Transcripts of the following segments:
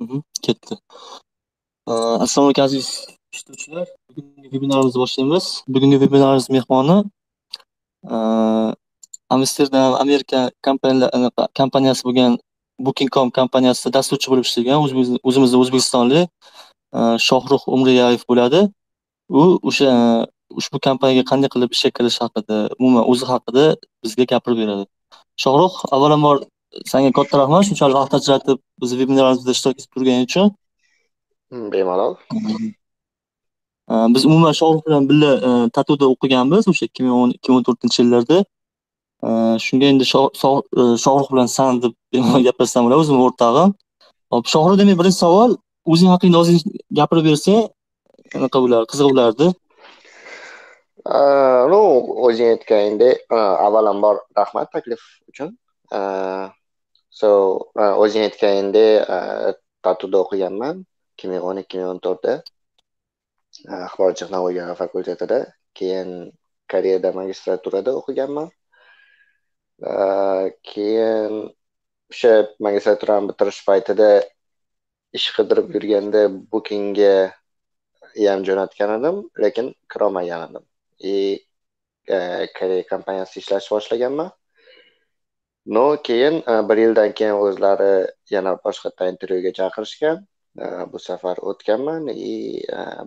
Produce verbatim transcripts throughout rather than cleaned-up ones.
Hı hı, Gitti. Ee, Assalamu alaikum aziz işleyiciler. Bugünkü webinarımıza başlayamiz. Bugünkü webinarımız mehmoni e, Amsterdam Amerika kompaniyasi bo'lgan Booking dot com kompaniyasida dasturchi bo'lib ishlagan o'zimizda O'zbekistonlik e, Shohruh Umriyayev bo'ladi. U o'sha ushbu kompaniyaga qanday qilib ish qilish haqida, umuman o'zi haqida bizga gapirib beradi. Shohruh, avvalambor senga katta rahmat, shunchalik vaqt ajratib biz webinarimizda ishtirok etib turganing uchun. Bemalol. Biz umuman Shohruh bilan birga Tatuda o'qiganmiz o'sha ikki ming o'n ikki ming o'n to'rtinchi yillarda. Shunga endi Shohruh bilan san deb bemalol gapirsam bo'ladi, o'zim o'rtog'im. Hop, Shohruh, demak birinchi savol, o'zing haqingda ozgina gapirib bersang, qanaqa bo'lar, qiziq bo'lardi. No, o'zing aytganingdek, avvalambor rahmat taklif uchun. So o'zing aytganingdek Tatuda o'qiganman ikki ming o'n ikki ming o'n to'rtda axborot texnologiya fakultetida, keyin Koreyada magistraturada o'qiganman. Keyin o'sha magistraturani bitirish paytida ish qidirib yurganda Bookingga ham jo'natgan edim, lekin kirolmagan edim. E Koreya kompaniyasida ishlashni boshlaganman. No, keyin bir yildan keyin o'zlari yana boshqa intervyuga chaqirishgan. Bu safar o'tganman i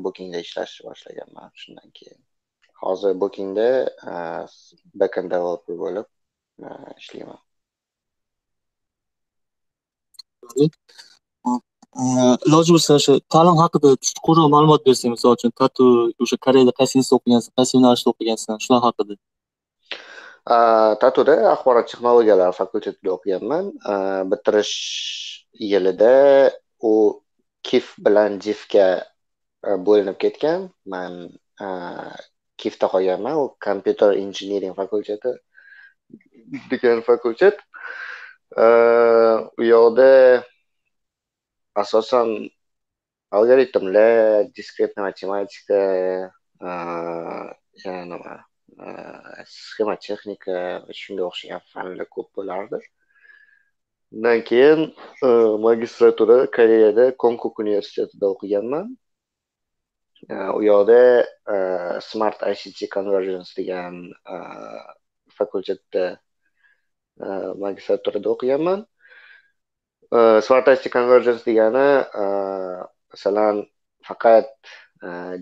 Bookingda ishlashni boshlaganman shundan keyin. Hozir Bookingda backend developer bo'lib ishlayman. Iloji bo'lsa shu ta'lim haqida chuqurroq ma'lumot bersangiz, misol uchun Tatu o'sha Koreyada qaysi institutda o'qigansiz, qaysi yo'nalishda o'qigansiz, shular haqida. Tatuda axborot texnologiyalari fakultetida o'qiganman. Bitirish yilida u KIF bilan JIFga bo'linib ketgan. Men KIFda qolganman. U Computer Engineering fakulteti degan fakultet. U yoqda asosan algoritmlar, diskretniy matematika, yana nima sxema texnika shunga o'xshagan fanlar ko'p bo'lardi. Undan keyin magistratura Koreyada Konkuk universitetida o'qiganman. U yoqda Smart I C T Convergence degan fakultetda magistraturada o'qiganman. Smart I C T Convergence degani masalan faqat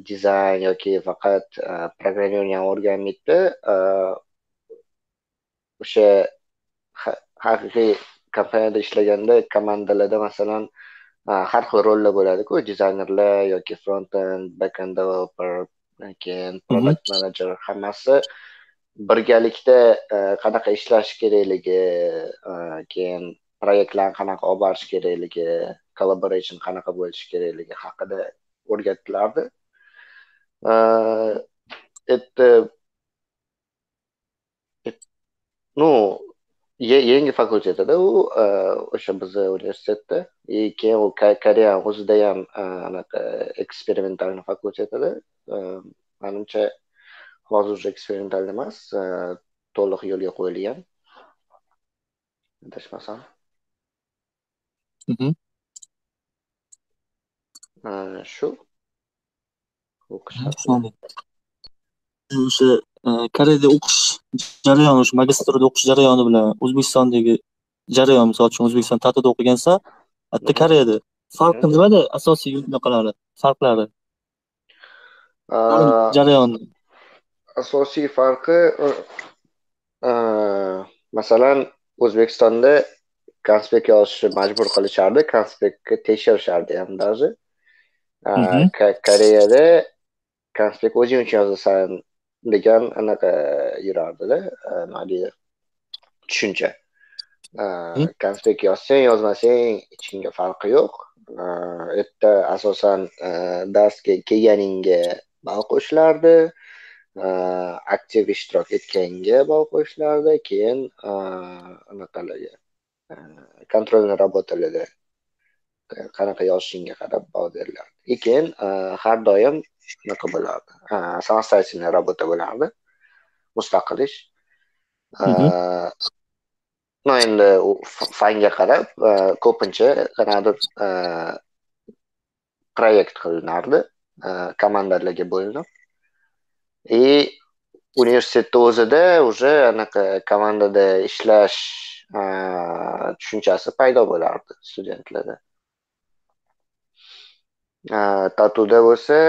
dizayn yoki faqat programmerni o'rganmaydi, o'sha haqiqiy kompaniyada ishlaganda komandalarda masalan har xil rollar bo'ladi-ku, dizaynerlar yoki front-end, back-end developer, keyin product manager, hammasi birgalikda qanaqa ishlash kerakligi, keyin proyektlarni qanaqa olib borish kerakligi, collaboration qanaqa bo'lishi kerakligi haqida o'rgatilardi. Это ну yangi fakultetda u o'sha bizni universitetda, и keyin u Koreya o'zida ham anaqa eksperimental fakultetda, menimcha hozircha eksperimental emas, to'liq yo'lga qo'yilgan. Adashmasam. Mhm. Shu o'sha Koreyada o'qish jarayoni, o'sha magistraturada o'qish jarayoni bilan O'zbekistondagi jarayon, misol uchun O'zbekiston Tatuda o'qigansa, hatto Koreyada farqi nimada, asosiy yo'nalishlar, farqlari? Jarayon asosiy farqi, masalan, O'zbekistonda konspekt yozishni majbur qilishardi, konspektga tekshirishardi ham dazi. Koreyada konspekt o'zing uchun yozasan degan anaqa yurardida nima deydi tushuncha. Konspekt yozsang yozmasang ichingga farqi yo'q. Erta asosan darsga kelganingga ball qo'shilardi, aktiv ishtirok etganga ball qo'shilardi, keyin anaqalarga kontrolniy работаларga qanaqa yozishingga qarab baho berilardi. Lekin har doim nima bo'lardi? Samostatniy работа bo'lardi, mustaqil ish. No, in the find a car, uh, Copenhagen, another uh, project called Narde, uh, команда для Гебольна. И университет ОЗД уже она команда да işleş uh, düşüncesi payda bo'lardi studentlarda. Uh, Tatuda bo'lsa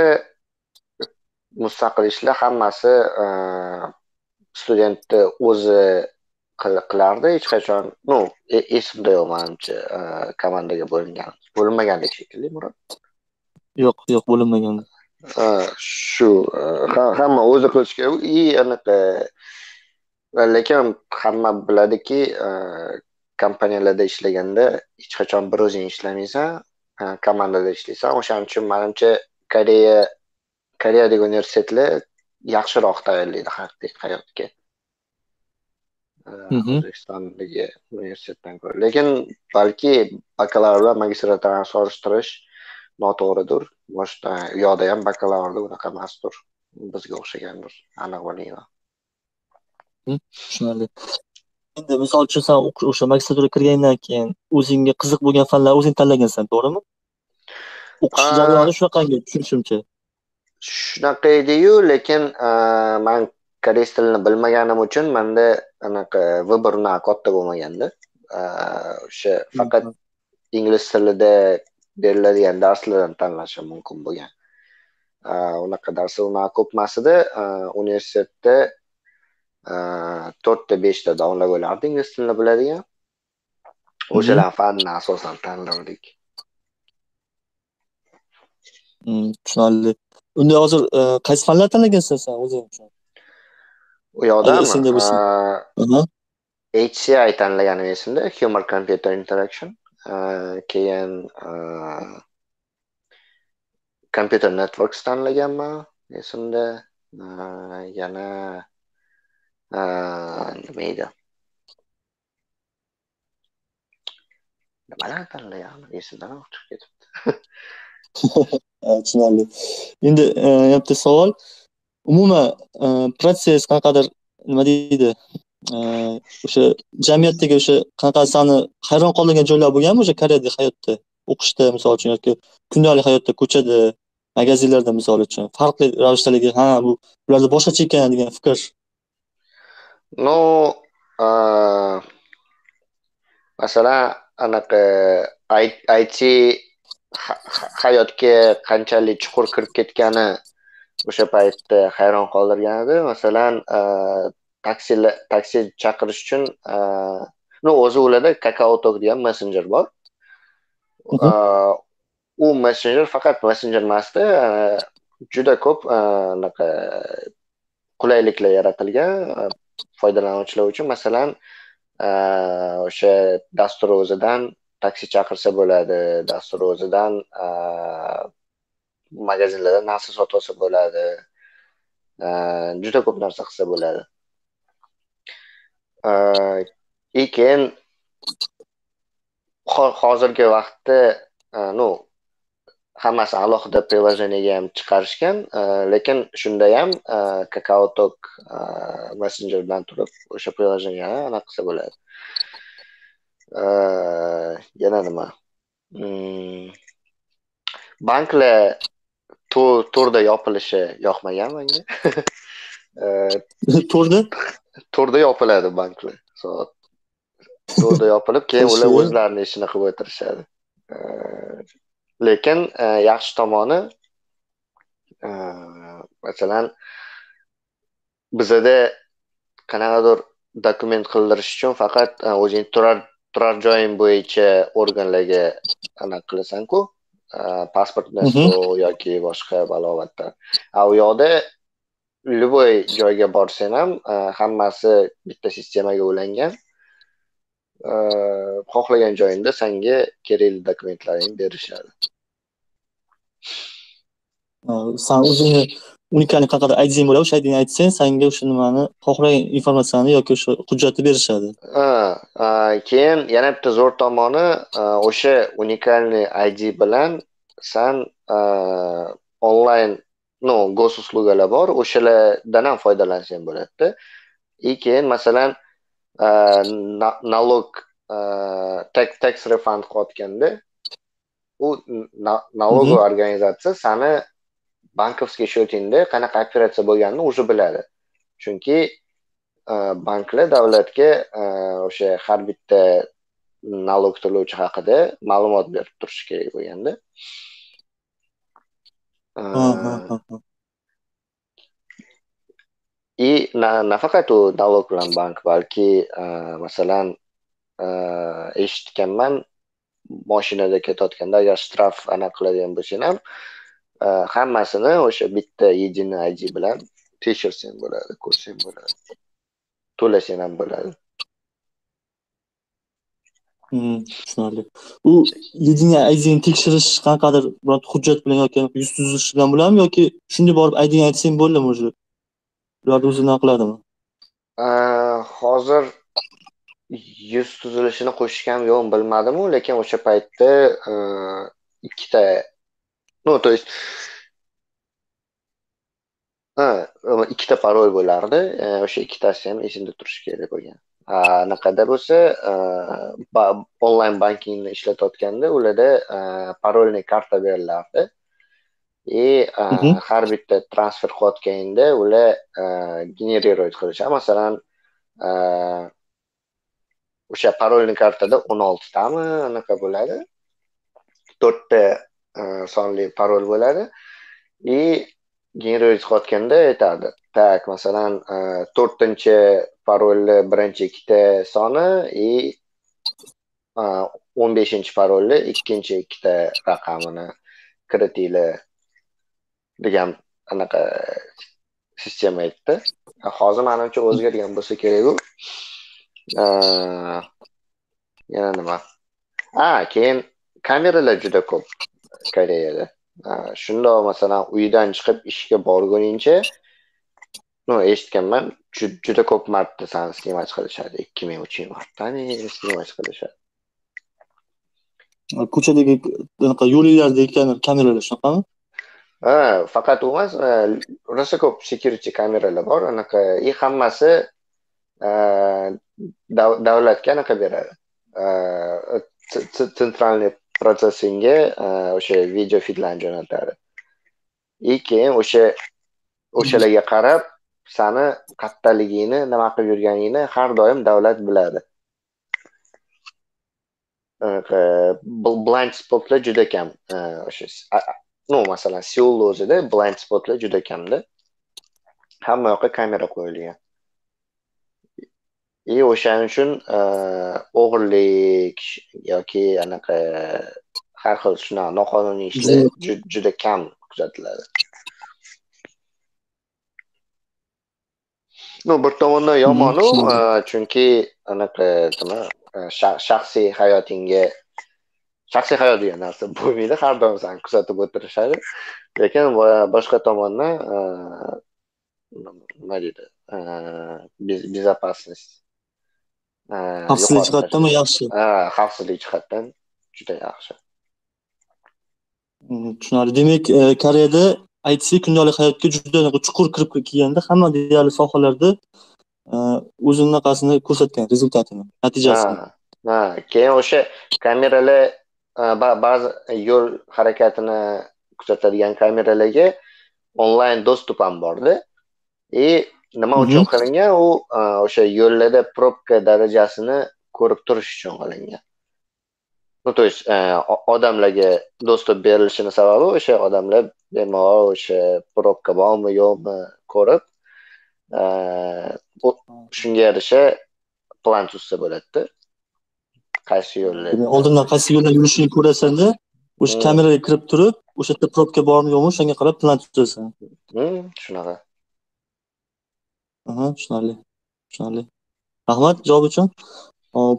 mustaqil ishlar hammasi uh, student o'zi qilardi hech qachon no esimda yo'q menimcha komandaga bo'lingan bo'linmagandek shekilli Murod yo'q yo'q bo'linmagan shu hamma o'zi qilish kerak i anaqa lekin hamma biladiki kompaniyalarda ishlaganda hech qachon bir o'zing ishlamaysan komandada ishlaysan o'shaning uchun menimcha Koreya Koreyadagi universitetlar yaxshiroq tayyorlaydi haqiqiy hayotga O'zbekistondagi universitetdan ko'ra. Lekin balki bakalavr va magistraturani solishtirish noto'g'ridir. Boshda yo'qda ham bakalavrda unaqa emasdir. Bizga o'xshagandir, aniq bo'lmaydi. Tushunarli. Endi misol uchun sen o'sha magistraturaga kirgandan keyin o'zingga qiziq bo'lgan fanlarni o'zing tanlagansan, to'g'rimi? O'qish jarayoni shunaqangi tushunishimcha. Shunaqa edi-yu, lekin men koreys tilini bilmaganim uchun menda anaqa vibor na katta bo'lmaganda o'sha faqat ingliz tilida beriladigan darslardan tanlashim mumkin bo'lgan. Unaqa darslar na ko'p emasdi. Universitetda to'rt ta besh ta davlat bo'lardi ingliz tilini biladigan. O'shalar fanni asosan tanlardik. Tushunarli. Unda hozir qaysi fanlar tanlagansan sen o'zing uchun? U yoqdami? H C I tanlaganim esimda, Human Computer Interaction, keyin Computer Networks tanlaganman esimda, yana nima edi? Nimalar tanlaganman esimdan o'tib ketibdi. Tushunarli. Endi bitta savol. Umuman protsess qanaqadir nima deydi o'sha jamiyatdagi o'sha qanaqa sani hayron qoldirgan joylar bo'lganmi o'sha Koreyadagi hayotda o'qishda misol uchun yoki kundalik hayotda ko'chada magazinlarda misol uchun farqli ravishdagi ha bu ularda boshqacha ekan degan fikr no masalan anaqa I T hayotga qanchalik chuqur kirib ketgani o'sha paytda hayron qoldirgan edi. Masalan, taksi taksi chaqirish uchun no o'zi ularda KakaoTalk degan messenger bor. U messenger faqat messenger emasdi, juda ko'p anaqa qulayliklar yaratilgan foydalanuvchilar uchun. Masalan, o'sha dastur o'zidan taksi chaqirsa bo'ladi, dastur o'zidan magazinlarda narsa sotsa bo'ladi. Juda ko'p narsa qilsa bo'ladi. Lekin hozirgi vaqtda no hammasi alohida priложениеga ham chiqarishgan, lekin shunda ham KakaoTalk messengerdan turib o'sha priложениеni anaqa qilsa bo'ladi. Yana nima? Banklar to'rda yopilishi yoqmagan menga. To'rda? To'rda yopiladi banklar. Soat to'rda yopilib, keyin ular o'zlarining ishini qilib o'tirishadi. Lekin yaxshi tomoni, masalan, bizda qanaqadir dokument qildirish uchun faqat o'zing turar turar joying bo'yicha organlarga anaqa qilasan-ku. Pasportni yoki boshqa balovatdan. A u yoqda любой joyga borsan ham hammasi bitta sistemaga ulangan. Xohlagan joyingda senga kerakli dokumentlaringni berishadi. Sen o'zingni unikal qanaqadir aytsang bo'ladi, o'sha aydin aytsang, senga o'sha nimani xohlagan informatsiyani yoki o'sha hujjatni berishadi. Ha, keyin yana bitta zo'r tomoni, o'sha unikalni I D bilan sen onlayn no go'suslug'alar bor, o'shalardan ham foydalansang bo'ladi-da. Keyin masalan, nalog tax refund qotganda u nalogoviy organizatsiya sani bankovskiy shyotingda qanaqa operatsiya bo'lganini o'zi biladi. Chunki banklar davlatga o'sha har bitta nalog to'lovchi haqida ma'lumot berib turishi kerak bo'lganda. И на на факату налог bilan bank balki masalan eshitganman mashinada ketayotganda agar shtraf aniq qiladigan bo'lsang ham hammasini o'sha bitta единый ай ди bilan tekshirsang bo'ladi, ko'rsang bo'ladi, to'lasang ham bo'ladi. Tushunarli. U единый ай ди ni tekshirish qanaqadir bir hujjat bilan yoki yuz tuzilish bilan bo'ladimi yoki shunday borib ай ди ni aytsang bo'ladimi o'zi? Ular o'zini qiladimi? Hozir yuz tuzilishini qo'shishgan yo'q bilmadim-u, lekin o'sha paytda ikkita, no, to есть ikkita parol bo'lardi. O'sha ikkitasi ham esimda turishi kerak bo'lgan. Anaqada bo'lsa, onlayn bankingni ishlatayotganda ularda parolli karta berilardi. И har bitta transfer qilayotganda ular generate qilishadi. Masalan, o'sha parolli kartada o'n olti tami anaqa bo'ladi. to'rt ta sonli parol bo'ladi. И generate qilayotganda aytadi. Tak, masalan, to'rtinchi parolni birinchi ikkita soni и o'n beshinchi parolni ikkinchi ikkita raqamini kiritinglar. degan anaqa sistema aytdi. Hozir menimcha o'zgargan bo'lsa kerak-ku. Yana nima? Ah, keyin kameralar juda ko'p Koreyada. Shunda masalan uydan chiqib ishga borguningcha, no, eshitganman, juda ko'p marta sani snimat qilishadi. ikki ming uch ming martani snimat qilishadi. Ko'chadagi anaqa yo'llardagi kameralar shunaqami? А, faqat emas, rosa ko'p security kameralar bor, anaqa, и hammasi davlatga anaqa beradi. Sentralniy protsessingga o'sha video fidlarni jo'natadi. И keyin o'sha o'shalarga qarab sani qattaligingni, nima qilib yurganingni har doim davlat biladi. Blind spotlar juda kam o'sha Ну, masalan, Seul o'zida blind spotlar juda kamda. Hamma yoqqa kamera qo'yilgan. И o'shaning uchun o'g'irlik yoki anaqa har xil shunaqa noqonuniy ishlar juda kam kuzatiladi. Ну, bir tomondan yomon-u, chunki anaqa nima shaxsiy hayotingga shaxsiy hayot degan narsa bo'lmaydi, har doim seni kuzatib o'tirishadi. Lekin boshqa tomondan nima deydi, bezopasnost xavfsizlik jihatdan yaxshi. Ha, xavfsizlik jihatdan juda yaxshi. Tushunarli. Demak, Koreyada I T kundalik hayotga juda chuqur kirib kelganda, hamma deyarli sohalarda o'zining qasini ko'rsatgan, rezultatini, natijasini. Ha, keyin o'sha kameralar ba'zi yo'l harakatini kuzatadigan kameralarga onlayn dostup ham bordi. И nima uchun qilingan? U o'sha yo'llarda probka darajasini ko'rib turish uchun qilingan. Ну, то есть odamlarga dostup berilishini sababi o'sha odamlar bemalol o'sha probka bormi, yo'qmi ko'rib, shunga yarasha plan tuzsa bo'ladi-da. Qaysi yo'llar? Oldindan qaysi yo'llar yurishini ko'rasan-da, o'sha kameraga kirib turib, o'sha yerda probka bormi yo'qmi, shunga qarab plan tuzasan. Hmm, shunaqa. Aha, tushunarli. Tushunarli. Rahmat javob uchun. Hop,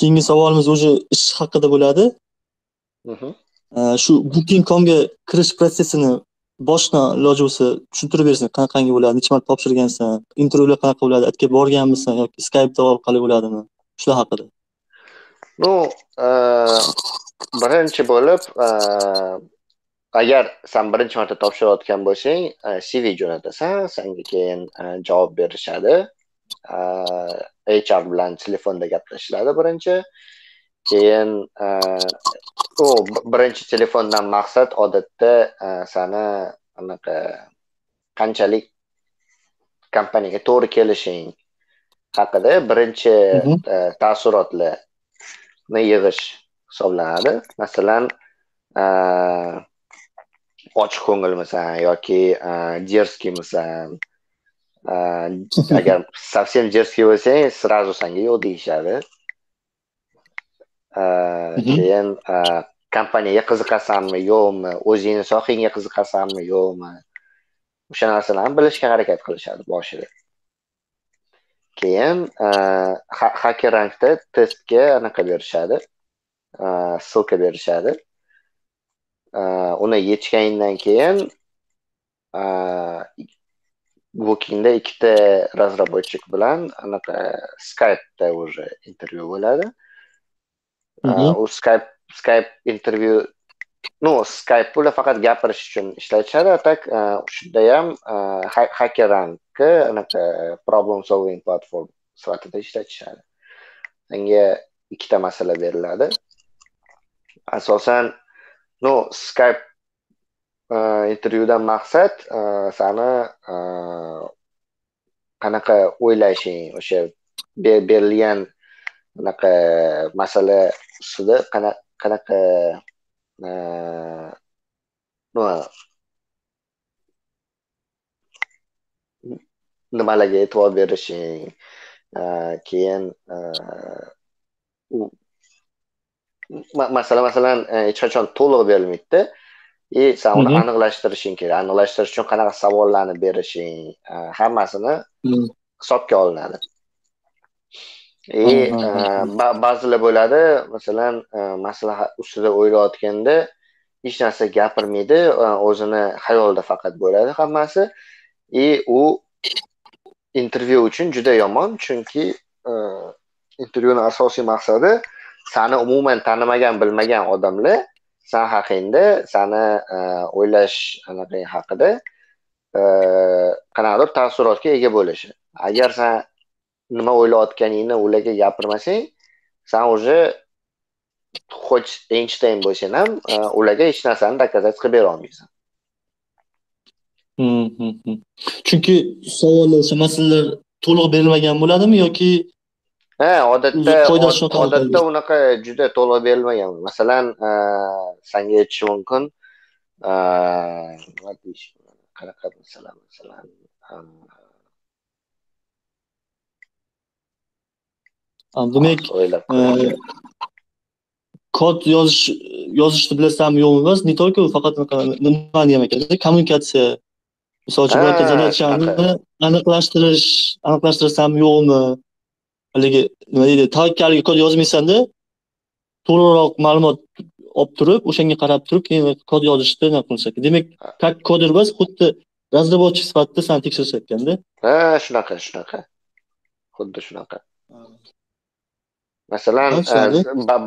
keyingi savolimiz o'sha ish haqida bo'ladi. Mhm. Shu Booking dot com'ga kirish protsessini boshdan iloji bo'lsa tushuntirib bersin, qanaqangi bo'ladi, necha marta topshirgansan, intervyular qanaqa bo'ladi, atga borganmisan yoki Skype'da orqali bo'ladimi? Shular haqida. Ну, birinchi bo'lib, agar sen birinchi marta topshirayotgan bo'lsang, C V jo'natasan, senga keyin javob berishadi. H R bilan telefonda gaplashiladi birinchi. Keyin o birinchi telefondan maqsad odatda sani anaqa qanchalik kompaniyaga to'g'ri kelishing haqida birinchi taassurotlarni yig'ish hisoblanadi. Masalan, ochiq ko'ngilmisan yoki jerskimisan. Agar совсем jerskiy bo'lsang, srazu senga yo'q deyishadi. Keyin kompaniyaga qiziqasanmi, yo'qmi, o'zingni sohangga qiziqasanmi, yo'qmi? O'sha narsalarni bilishga harakat qilishadi boshida. Keyin HackerRankda testga anaqa berishadi, ссылка berishadi. Uni yechgandan keyin Booking'da ikkita razrabochik bilan anaqa Skype'da уже intervyu bo'ladi. U Skype Skype intervyu, no Skype pula faqat gapirish uchun ishlatishadi, atak shunda ham HackerRankni anaqa problem solving platform sifatida ishlatishadi. Menga ikkita masala beriladi. Asosan no Skype intervyudan maqsad sani qanaqa o'ylashing, o'sha berilgan anaqa masala ustida qanaqa nimalarga e'tibor berishing, keyin masala masalan hech qachon to'liq berilmaydi-da. И sen uni aniqlashtirishing kerak. Aniqlashtirish uchun qanaqa savollarni berishing, hammasini hisobga olinadi. И ba'zilar bo'ladi, masalan, maslahat ustida o'ylayotganda hech narsa gapirmaydi, o'zini xayolida faqat bo'ladi hammasi. И u intervyu uchun juda yomon, chunki intervyuning asosiy maqsadi seni umuman tanimagan, bilmagan odamlar san haqingda, sani o'ylash anaqang haqida qanaqadir taassurotga ega bo'lishi. Agar san nima o'ylayotganingni ularga gapirmasang, san уже хоть Einstein bo'lsang ham ularga hech narsani dokazat qilib bera olmaysan. Chunki savollar, masalalar to'liq berilmagan bo'ladimi yoki ha, odatda odatda unaqa juda to'liq berilmagan. Masalan, senga aytishi mumkin, nima deyish, qanaqa masalan, masalan, demak, kod yozish yozishni bilasanmi yo'qmi emas, не только faqat nimani ham ekan, kommunikatsiya, masalan, birorta zadachani aniqlashtirish, aniqlashtirsanmi yo'qmi, haligi nima deydi, tavakkaliga kod yozmaysan-da, to'g'riroq ma'lumot olib turib, o'shanga qarab turib, keyin kod yozishni nima qilsak. Demak, как кодер emas, xuddi разработчик sifatida sen tekshirayotganda. Ha, shunaqa, shunaqa. Xuddi shunaqa. Masalan,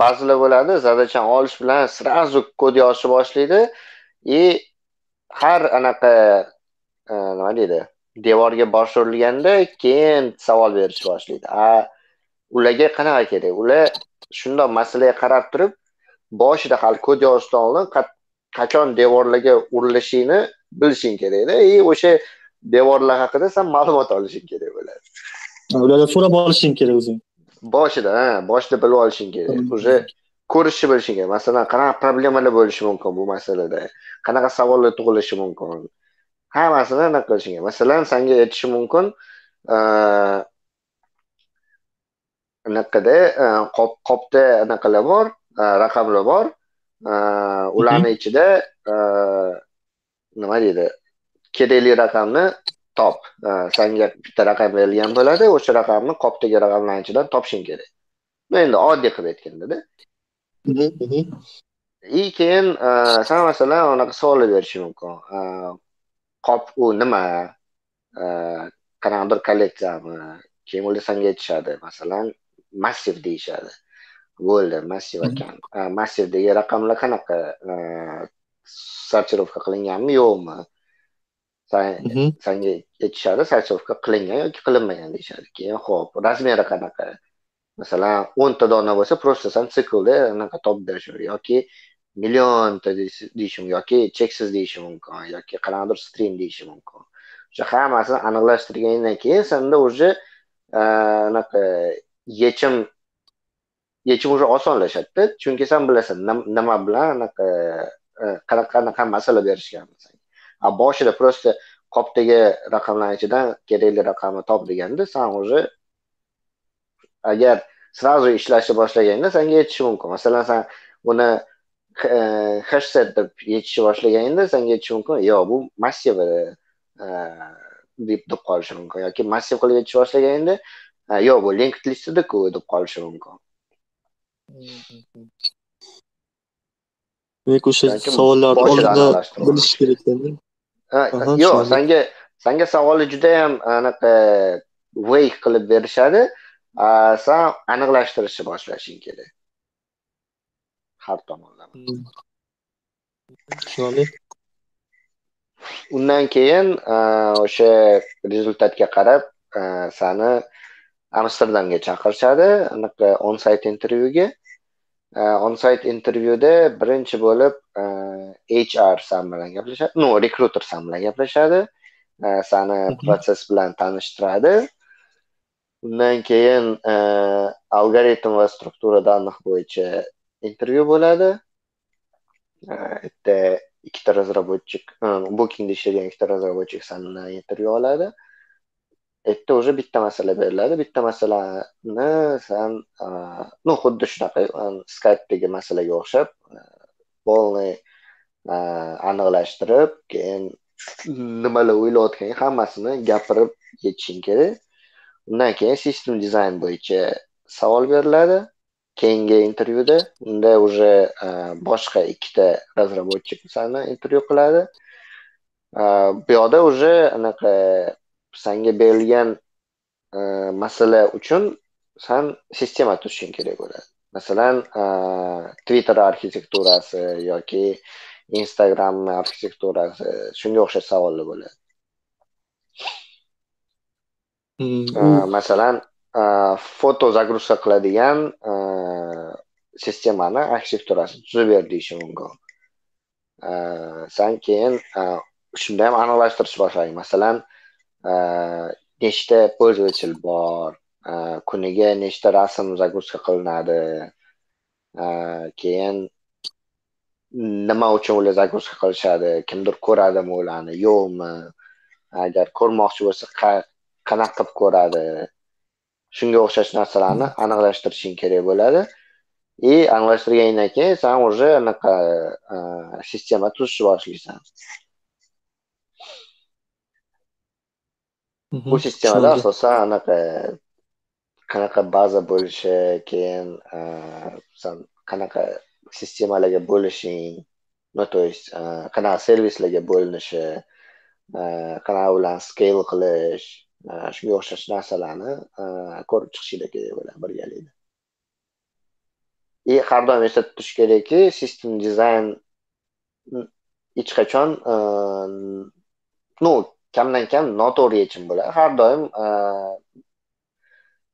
ba'zilar bo'ladi, zadachani olish bilan srazu kod yozishni boshlaydi, и har anaqa nima deydi, devorga bosh urilganda keyin savol berish boshlaydi. A ularga qanaqa kerak? Ular shundoq masalaga qarab turib, boshida hali kod yozishdan oldin qachon devorlarga urilishingni bilishing kerak-da. И o'sha devorlar haqida sen ma'lumot olishing kerak bo'ladi. Ulardan so'rab olishing kerak o'zing. Boshida, ha, boshida bilib olishing kerak. Уже ko'rishni bilishing kerak. Masalan, qanaqa problemalar bo'lishi mumkin bu masalada? Qanaqa savollar tug'ilishi mumkin? Hammasini aniq qilishing. Masalan, senga aytishi mumkin, anaqada qopda anaqalar bor, raqamlar bor, ularni ichida nima deydi, kerakli raqamni top. Senga bitta raqam berilgan bo'ladi, o'sha raqamni qopdagi raqamlar ichidan topishing kerak. Bu endi oddiy qilib aytganda-da. И keyin sen masalan anaqa savol berishing mumkin. Qop u nima, qanaqadir kolleksiyami, keyin ular senga aytishadi, masalan, massiv deyishadi. Bo'ldi, massiv ekan. Massivdagi raqamlar qanaqa sortirovka qilinganmi, yo'qmi? سنگ اتشاره سرچوفکا کلنگه یا که کلنگه یعنی اتشاره که خب رزمی رکنه که مثلا اون تا دانه باسه پروستسان سکوله نکه تاپ درشور یا که میلیون تا دیشیم یا که چکسیز دیشیم ممکن یا که قنادر ستریم دیشیم ممکن چه خواهم اصلا انالاشترگه اینه که سنده اوژه نکه یچم yechim уже osonlashadi-da, chunki sen bilasan nima bilan anaqa qanaqa masala berishganmisan. A boshida prosta qopdagi raqamlar ichidan kerakli raqamni top deganda, sen уже agar сразу ishlashni boshlaganda senga yetishi mumkin. Masalan, sen uni hashset deb yechishni boshlaganda senga yetishi mumkin, yo bu massiv deb deb qolishi mumkin yoki massiv qilib yechishni boshlaganda, yo bu linked listida-ku deb qolishi mumkin. Demek o'sha savollarni oldindan bilish kerak ekan. Yo'q, senga senga savolni juda ham anaqa vague qilib berishadi, sen aniqlashtirishni boshlashing kerak. Har tomonlama. Tushunali. Undan keyin o'sha rezultatga qarab seni Amsterdamga chaqirishadi, anaqa on-site intervyuga. On-site intervyuda birinchi bo'lib H R san bilan gaplashadi, no, recruiter san bilan gaplashadi, sani protsess bilan tanishtiradi. Undan keyin algoritm va struktura danih bo'yicha intervyu bo'ladi. Bitta ikkita razrabochik, Bookingda ishlagan ikkita razrabochik sandan intervyu oladi. Erta o'sha bitta masala beriladi, bitta masalani san ну xuddi shunaqa Skype'dagi masalaga o'xshab polni aniqlashtirib, keyin nimalar o'ylayotgan hammasini gapirib yetishing kerak. Undan keyin system design bo'yicha savol beriladi keyingi intervyuda. Unda уже boshqa ikkita razrabochik sani intervyu qiladi. Bu yoqda уже anaqa senga berilgan masala uchun sen sistema tuzishing kerak bo'ladi. Masalan, Twitter arxitekturasi yoki Instagram arxitekturasi, shunga o'xshash savollar bo'ladi. Masalan, foto загрузка qiladigan sistemani arxitekturasi tuzib ber deyishi mumkin. Sen keyin shunda ham aniqlashtirish boshlang. Masalan, nechta pользователь bor, kuniga nechta rasm загрузка qilinadi, keyin nima uchun ular загрузка qilishadi, kimdir ko'radimi ularni, yo'qmi, agar ko'rmoqchi bo'lsa qanaqa qilib ko'radi, shunga o'xshash narsalarni aniqlashtirishing kerak bo'ladi. И aniqlashtirgandan keyin sen уже anaqa sistema tuzishni boshlaysan. Bu sistemada asosan anaqa qanaqa baza bo'lishi, keyin san qanaqa sistemalarga bo'lishing, no, to есть qanaqa servislarga bo'linishi, qanaqa bilan scale qilish, shunga o'xshash narsalarni ko'rib chiqishinglar kerak bo'ladi birgalikda. И har doim esda tutish kerakki, system design hech qachon ну kamdan kam noto'g'ri yechim bo'ladi. Har doim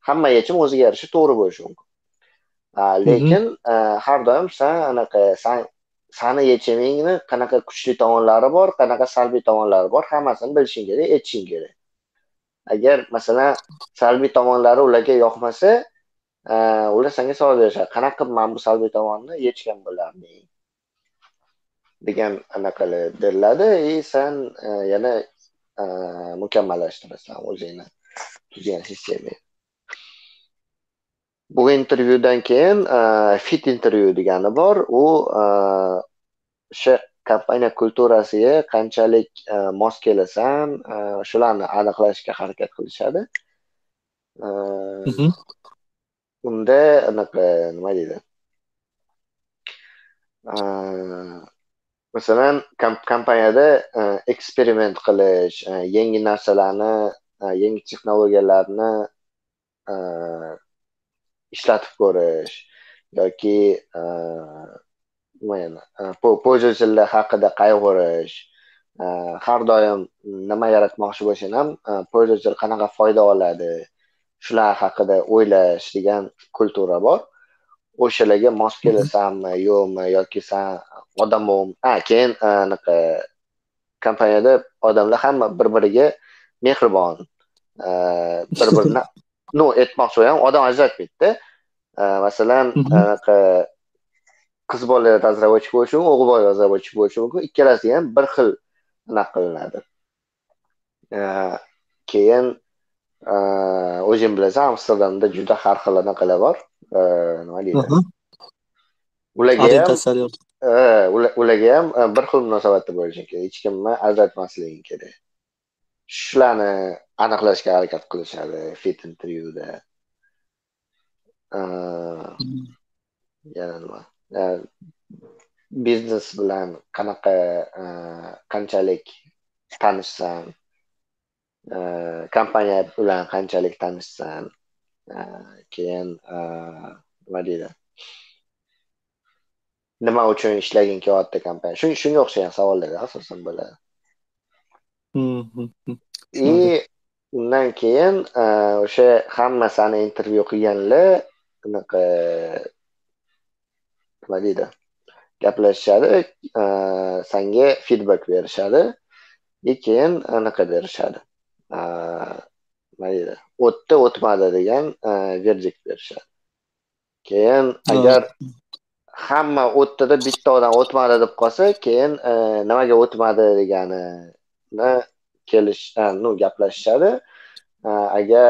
hamma yechim o'ziga yarasha to'g'ri bo'lishi mumkin. Lekin har doim sen anaqa sani yechimingni qanaqa kuchli tomonlari bor, qanaqa salbiy tomonlari bor, hammasini bilishing kerak, aytishing kerak. Agar masalan salbiy tomonlari ularga yoqmasa, ular senga savol berishadi, qanaqa qilib men bu salbiy tomonni yechgan bo'lardim degan anaqalar beriladi. И sen yana mukammallashtirasam o'zingni tuzgan sistemani. Bu intervyudan keyin fit intervyu degani bor. U o'sha kompaniya kulturasiga qanchalik mos kelasan, shularni aniqlashga harakat qilishadi. Unda anaqa nima deydi? Masalan, kompaniyada eksperiment qilish, yangi narsalarni, yangi texnologiyalarni ishlatib ko'rish yoki nima yana, pользователь haqida qayg'urish, har doim nima yaratmoqchi bo'lsam, foydalanuvchilar qanaqa foyda oladi, shular haqida o'ylash degan kultura bor. O'shalarga mos kelasanmi, yo'qmi yoki sen odammi? Ha, keyin anaqa kompaniyada odamlar hamma bir-biriga mehribon, bir-birini no etmoqchi ham odam ajratmaydi-da. Masalan, anaqa qiz bolalar razvodchi bo'lishi, o'g'il bolalar razvodchi bo'lishi mumkin. Ikkalasi ham bir xil naqlinadi. Keyin o'zim bilasan, Amsterdamda juda har xil anaqalar bor. Nima deydi? Ularga ham ularga ham bir xil munosabatda bo'lishi kerak, hech kimni ajratmasligi kerak. Shularni aniqlashga harakat qilishadi fit intervyuda. Yana nima? Biznes bilan qanaqa qanchalik tanishsan, kompaniya bilan qanchalik tanishsan, keyin nima deydi, nima uchun ishlaging kelyapti kompaniya, shun shunga o'xshagan savollar asosan bo'ladi. И undan keyin o'sha hammasini intervyu qilganlar anaqa nima deydi, gaplashishadi, senga feedback berishadi va keyin anaqa berishadi, mayda o'tdi o'tmadi degan verdikt berishadi. Keyin agar hamma o'tdida bitta odam o'tmadi deb qolsa, keyin nimaga o'tmadi deganini kelish nu gaplashishadi. Agar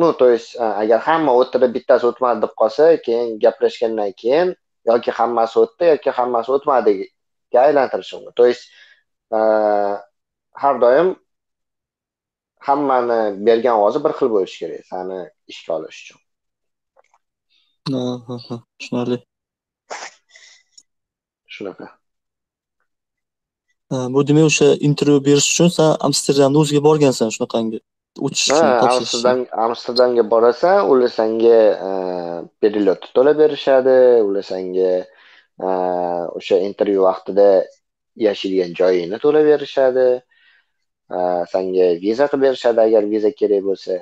ну то есть agar hamma o'tdida bittasi o'tmadi deb qolsa, keyin gaplashgandan keyin yoki hammasi o'tdi yoki hammasi o'tmadiga aylantirish mumkin. То есть har doim hammani bergan ovozi bir xil bo'lishi kerak sani ishga olish uchun. Aha, tushunarli. Shunaqa. Bu demak, o'sha intervyu berish uchun sen Amsterdamga o'zing borgansan, shunaqangi o'tish uchun Amsterdam Amsterdamga borasan, ular senga perelyot to'lab berishadi, ular senga o'sha intervyu vaqtida yashaydigan joyingni to'lab berishadi. Senga viza qilib berishadi agar viza kerak bo'lsa.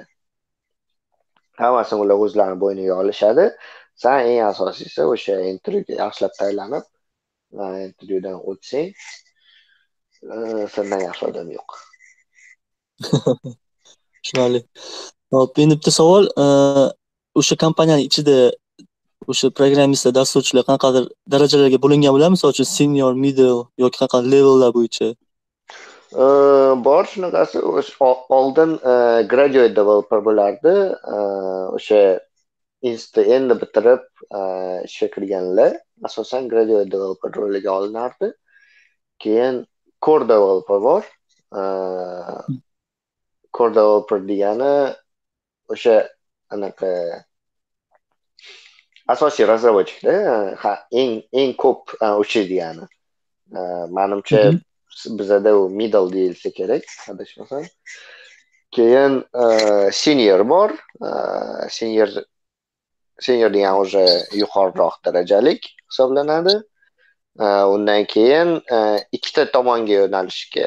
Hammasini ular o'zlarini bo'yniga olishadi. Sen eng asosiysi o'sha intervyuga yaxshilab tayyorlanib, intervyudan o'tsang, sendan yaxshi odam yo'q. Tushunarli. Hop, endi bitta savol, o'sha kompaniyaning ichida o'sha programmistlar, dasturchilar qanaqadir darajalarga bo'lingan bo'ladi, masalan, senior, middle yoki qanaqadir levellar bo'yicha? Bor shunaqasi. Oldin graduate developer bo'lardi, o'sha institutni endi bitirib ishga kirganlar asosan graduate developer roliga olinardi. Keyin core developer bor. Core developer degani o'sha anaqa asosiy razravodchikda eng eng ko'p o'chirgani. Menimcha bizada u middle deyilsa kerak, adashmasam. Keyin senior bor. Senior senior degan o'sha yuqoriroq darajalik hisoblanadi. Undan keyin ikkita tomonga yo'nalishga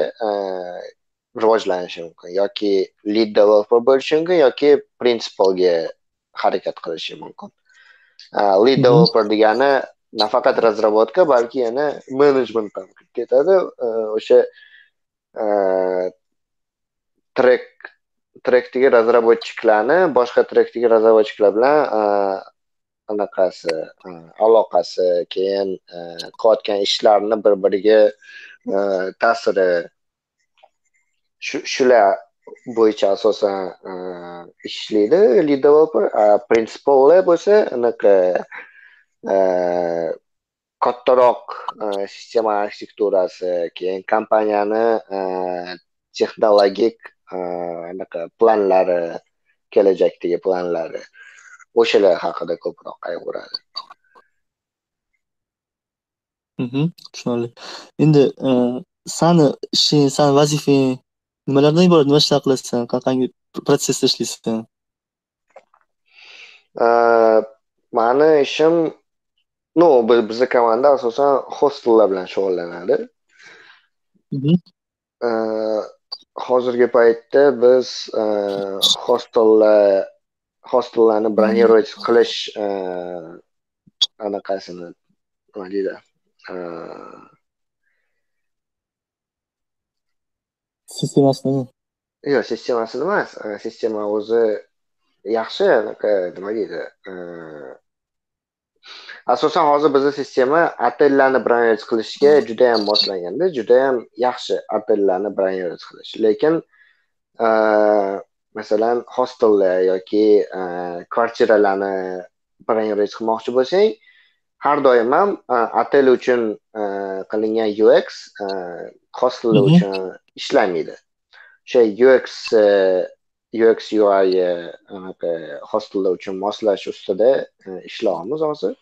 rivojlanishi mumkin, yoki lead developer bo'lishi mumkin yoki principalga harakat qilishi mumkin. Lead developer degani nafaqat razravodka, balki yana management ham kirib ketadi. O'sha trek trekdagi razravodchilarni boshqa trekdagi razravodchilar bilan anaqasi aloqasi, keyin qilayotgan ishlarni bir-biriga ta'siri, shular bo'yicha asosan ishlaydi lead developer. Principallar bo'lsa anaqa kattaroq sistema arxitekturasi, keyin kompaniyani texnologik anaqa planlari, kelajakdagi planlari, o'shalar haqida ko'proq qayg'uradi. Mhm, tushunarli. Endi sani ishing, san vazifang nimalardan iborat? Nima ishlar qilasan? Qanday protsessda ishlaysan? Mani ishim, no, bizda komanda asosan hostellar bilan shug'ullanadi. Hozirgi paytda biz hostellar hostellarni bronировать qilish anaqasini nima deydi? Sistemasini. Yo'q, sistemasini emas, sistema o'zi yaxshi, nima deydi? Asosan hozir bizning sistema hotellarni bronировать qilishga juda ham moslanganda, juda ham yaxshi hotellarni bronировать qilish. Lekin masalan, hostellar yoki kvartiralarni bronировать qilmoqchi bo'lsang, har doim ham hotel uchun qilingan U X hostellar uchun ishlamaydi. O'sha U X U X U I hostellar uchun moslash ustida ishlaymiz hozir.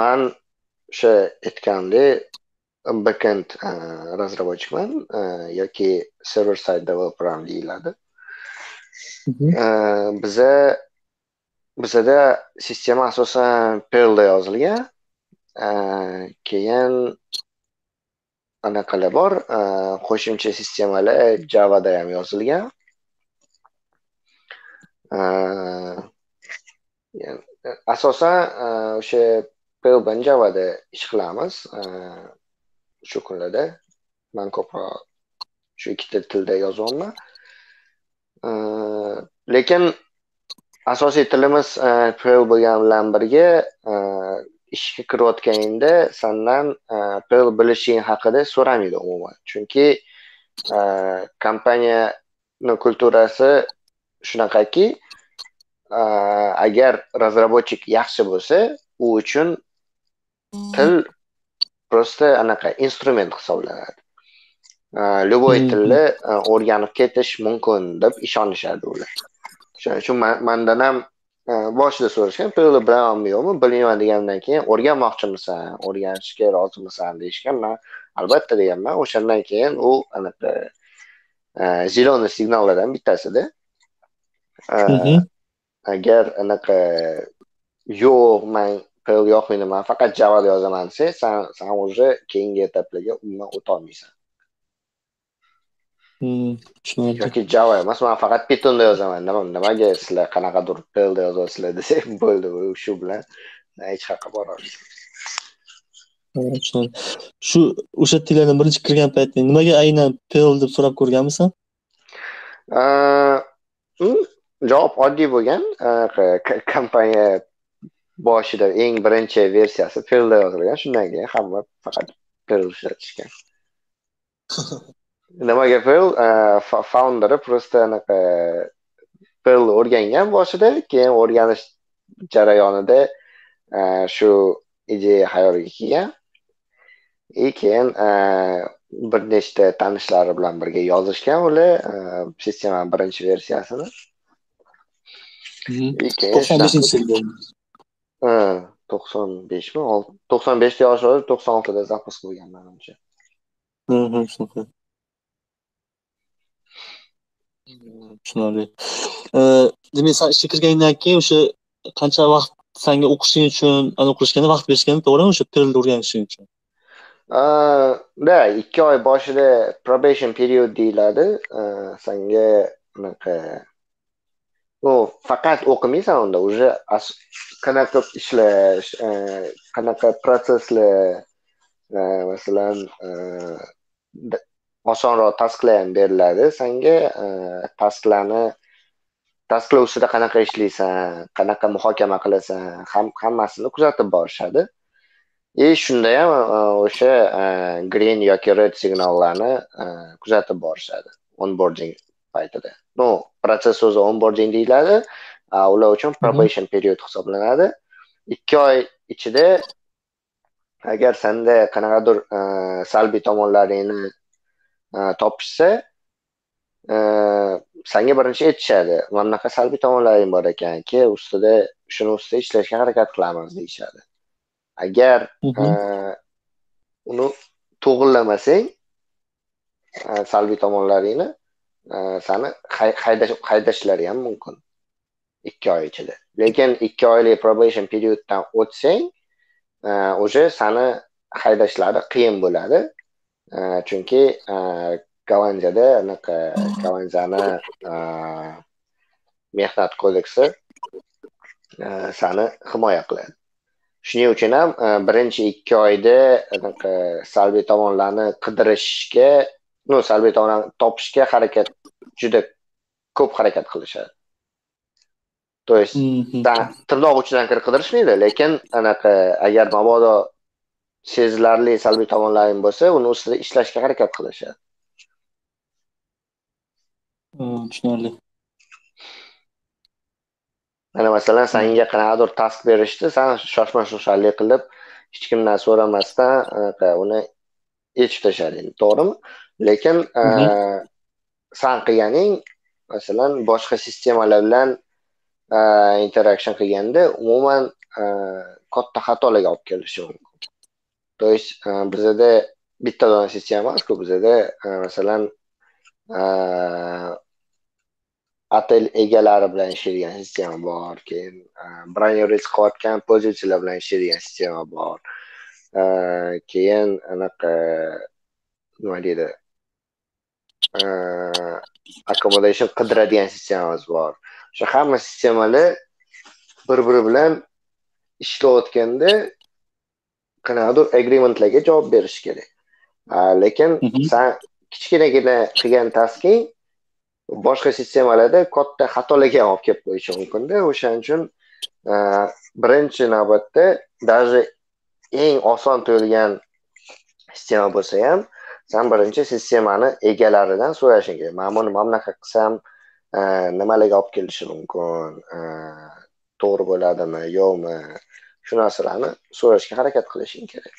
Men o'sha aytgandek backend razrabochikman yoki server side developer ham deyiladi. Biza bizda sistema asosan Perlda yozilgan, keyin anaqalar bor, qo'shimcha sistemalar Javada ham yozilgan. Asosan o'sha Perl bilan Javada ish qilamiz shu kunlarda. Men ko'proq shu ikkita tilda yozyapman. Lekin asosiy tilimiz Perl bo'lgani bilan birga ishga kirayotganingda sendan Perl bilishing haqida so'ramaydi umuman. Chunki kompaniyaning kulturasi shunaqaki, agar razrabochik yaxshi bo'lsa, u uchun til prosta anaqa instrument hisoblanadi. Любой tilni o'rganib ketish mumkin deb ishonishadi ular. Shuning uchun mendan ham boshida so'rashgan, Perl bilanmi yo'qmi, bilmayman degandan keyin o'rganmoqchimisan, o'rganishga rozimisan deyishgan. Men albatta deganman. O'shandan keyin u anaqa zeleniy signallardan bittasida. Agar anaqa yo'q, men Perl yoqmaydi, men faqat Java yozaman desa, sen sen o'sha keyingi etaplarga umuman o'ta olmaysan. Yoki Java emas, men faqat Pythonda yozaman. Nimaga sizlar qanaqadir Perlda yozasizlar desak bo'ldi, shu bilan hech qayerga bora olmaysan. Shu o'sha tillardan birinchi kirgan paytda nimaga aynan Perl deb so'rab ko'rganmisan? Javob oddiy bo'lgan. Kompaniya boshida eng birinchi versiyasi Perlda yozilgan, shundan keyin hamma faqat Perl ishlatishgan. Nimaga Perl? Founderi prosta anaqa Perl o'rgangan boshida, keyin o'rganish jarayonida shu ideya hayoliga kelgan. E keyin bir nechta tanishlari bilan birga yozishgan ular sistemaning birinchi versiyasini. to'qson beshmi? to'qson beshda yoshlar, to'qson oltida zapas bo'lgan menimcha. Mhm, shunday. Tushunarli. Demak, sen ishga kirgandan keyin o'sha qancha vaqt senga o'qishing uchun, ana qilishganda vaqt berishgani to'g'rimi o'sha Perlni o'rganishing uchun? Da, ikki oy boshida probation period deyiladi. Senga anaqa u faqat o'qimaysan unda, o'sha qanaqa ishlash, qanaqa protsesslar, masalan, osonroq tasklar ham beriladi senga. Tasklarni tasklar ustida qanaqa ishlaysan, qanaqa muhokama qilasan, hammasini kuzatib borishadi. E shunda ham o'sha green yoki red signallarni kuzatib borishadi onboarding paytida. No, protsess so'zi onboarding deyiladi. Ular uchun probation period hisoblanadi. ikki oy ichida agar senda qanaqadir salbiy tomonlaringni topishsa, senga birinchi aytishadi, mana bunaqa salbiy tomonlaring bor ekan, ke ustida shuni ustida ishlashga harakat qilamiz deyishadi. Agar uni to'g'rilamasang salbiy tomonlaringni, seni haydashlari ham mumkin ikki oy ichida. Lekin ikki oylik probation perioddan o'tsang, o'sha seni haydashlari qiyin bo'ladi. Chunki Kavanzada anaqa Kavanzani mehnat kodeksi sani himoya qiladi. Shuning uchun ham birinchi ikki oyda anaqa salbiy tomonlarni qidirishga, no, salbiy tomonlarni topishga harakat juda ko'p harakat qilishadi. То есть да, tirnoq uchidan kirib qidirishmaydi, lekin anaqa agar mabodo sezilarli salbiy tomonlaring bo'lsa, uni ustida ishlashga harakat qilishadi. Tushunarli. Mana masalan, senga qanaqadir task berishdi, sen shoshma-shoshalik qilib, hech kimdan so'ramasdan anaqa uni yechib tashlading, to'g'rimi? Lekin sen qilganing masalan, boshqa sistemalar bilan interaction qilganda umuman katta xatolarga olib kelishi mumkin. То есть bizda bitta dona sistema emas-ku, bizda masalan otel egalari bilan ishlaydigan sistema bor, keyin bronyoring qilayotgan pozitsiylar bilan ishlaydigan sistema bor. Keyin anaqa nima deydi? Accommodation qidiradigan sistemamiz bor. Shu hamma sistemalar bir-biri bilan ishlayotganda qanaqadir agreementlarga javob berish kerak. Lekin sen kichkinagina qilgan tasking boshqa sistemalarda katta xatolarga olib kelib qo'yishi mumkin-da. O'shaning uchun birinchi navbatda даже eng oson tuyulgan sistema bo'lsa ham, sen birinchi sistemani egalaridan so'rashing kerak. Mana buni mana bunaqa qilsam nimalarga olib kelishi mumkin, to'g'ri bo'ladimi yo'qmi, shu narsalarni so'rashga harakat qilishing kerak.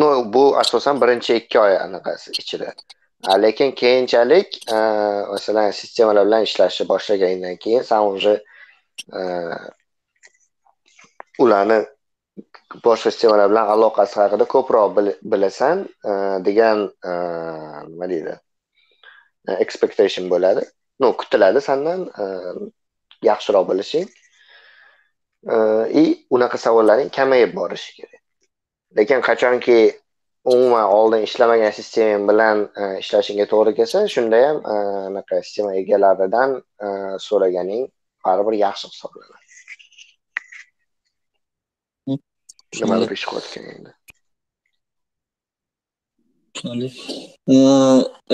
No, bu asosan birinchi ikki oy anaqasi ichida, lekin keyinchalik masalan sistemalar bilan ishlashni boshlagandan keyin sen уже ularni boshqa sistemalar bilan aloqasi haqida ko'proq bilasan degan nima deydi expectation bo'ladi. No, kutiladi sendan yaxshiroq bilishing. I unaqa savollarning kamayib borishi kerak. Lekin qachonki umuman oldin ishlamagan sistema bilan ishlashingga to'g'ri kelsa, shunda ham anaqa sistema egalaridan so'raganing baribir yaxshi hisoblanadi. Nimadir ish qilayotganingda.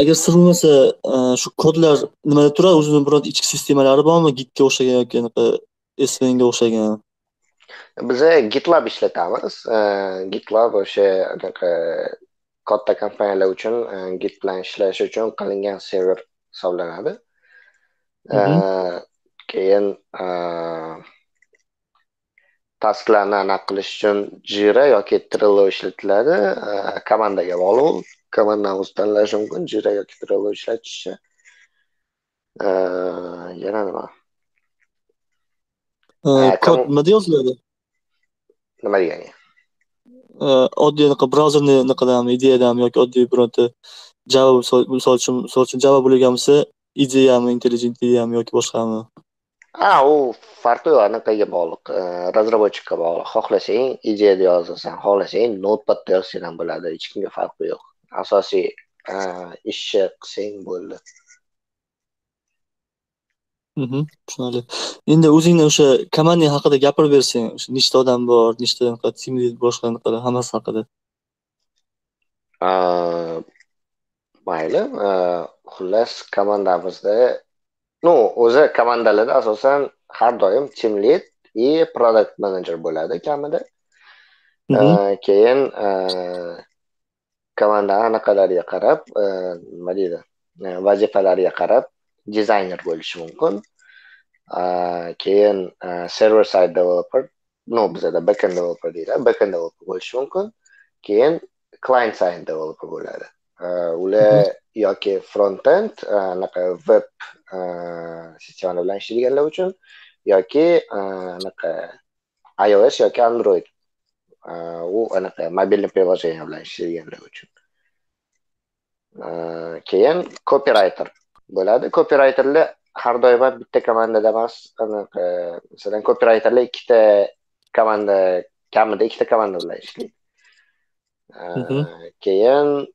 Agar sir bo'lmasa, shu kodlar nimada turadi? O'zini biror ichki sistemalari bormi? Gitga o'xshagan yoki Springga o'xshagan? Biz Gitlab ishlatamiz. Gitlab o'sha katta kompaniyalar uchun Git bilan ishlash uchun qilingan server hisoblanadi. Keyin tasklarni aniq qilish uchun Jira yoki Trello ishlatiladi. Komandaga bog'liq. Komandani o'zi tanlash mumkin, Jira yoki Trello ishlatishi. Yana nima? Kod nima deyoziladi? Nima degani? Oddiy brauzerni niqadami, ideyadami yoki oddiy bironta Java misol uchun Java bo'lgan bo'lsa, ideyami, intelligent ideyami yoki boshqami? Ha, u farqi yo'q, anaqaga bog'liq, razrabochikka bog'liq. Xohlasang ideyada yozasan, xohlasang notepadda yozsang ham bo'ladi, hech kimga farqi yo'q. Asosiy ishni qilsang bo'ldi. Mhm, tushunarli. Endi o'zingdan o'sha komanda haqida gapirib bersang, o'sha nechta odam bor, nechta anaqa team lead, boshqa anaqa hammasi haqida. Mayli, xullas komandamizda no, o'zi komandalarda asosan har doim team lead va product manager bo'ladi kamida. Keyin komanda anaqalariga qarab, nima deydi, vazifalariga qarab dizayner bo'lishi mumkin. Keyin server side developer, no, bizda backend developer deydi, backend developer bo'lishi mumkin. Keyin client side developer bo'ladi. Ular yoki frontend anaqa web sistemalar bilan ishlaganlar uchun yoki anaqa iOS yoki Android u anaqa mobilniy приложение bilan ishlaganlar uchun. Keyin copywriter bo'ladi. Copywriterlar har doim bitta komandada emas, anaqa masalan copywriterlar ikkita komanda كعمل ايش كمان ولا ايش لي كيان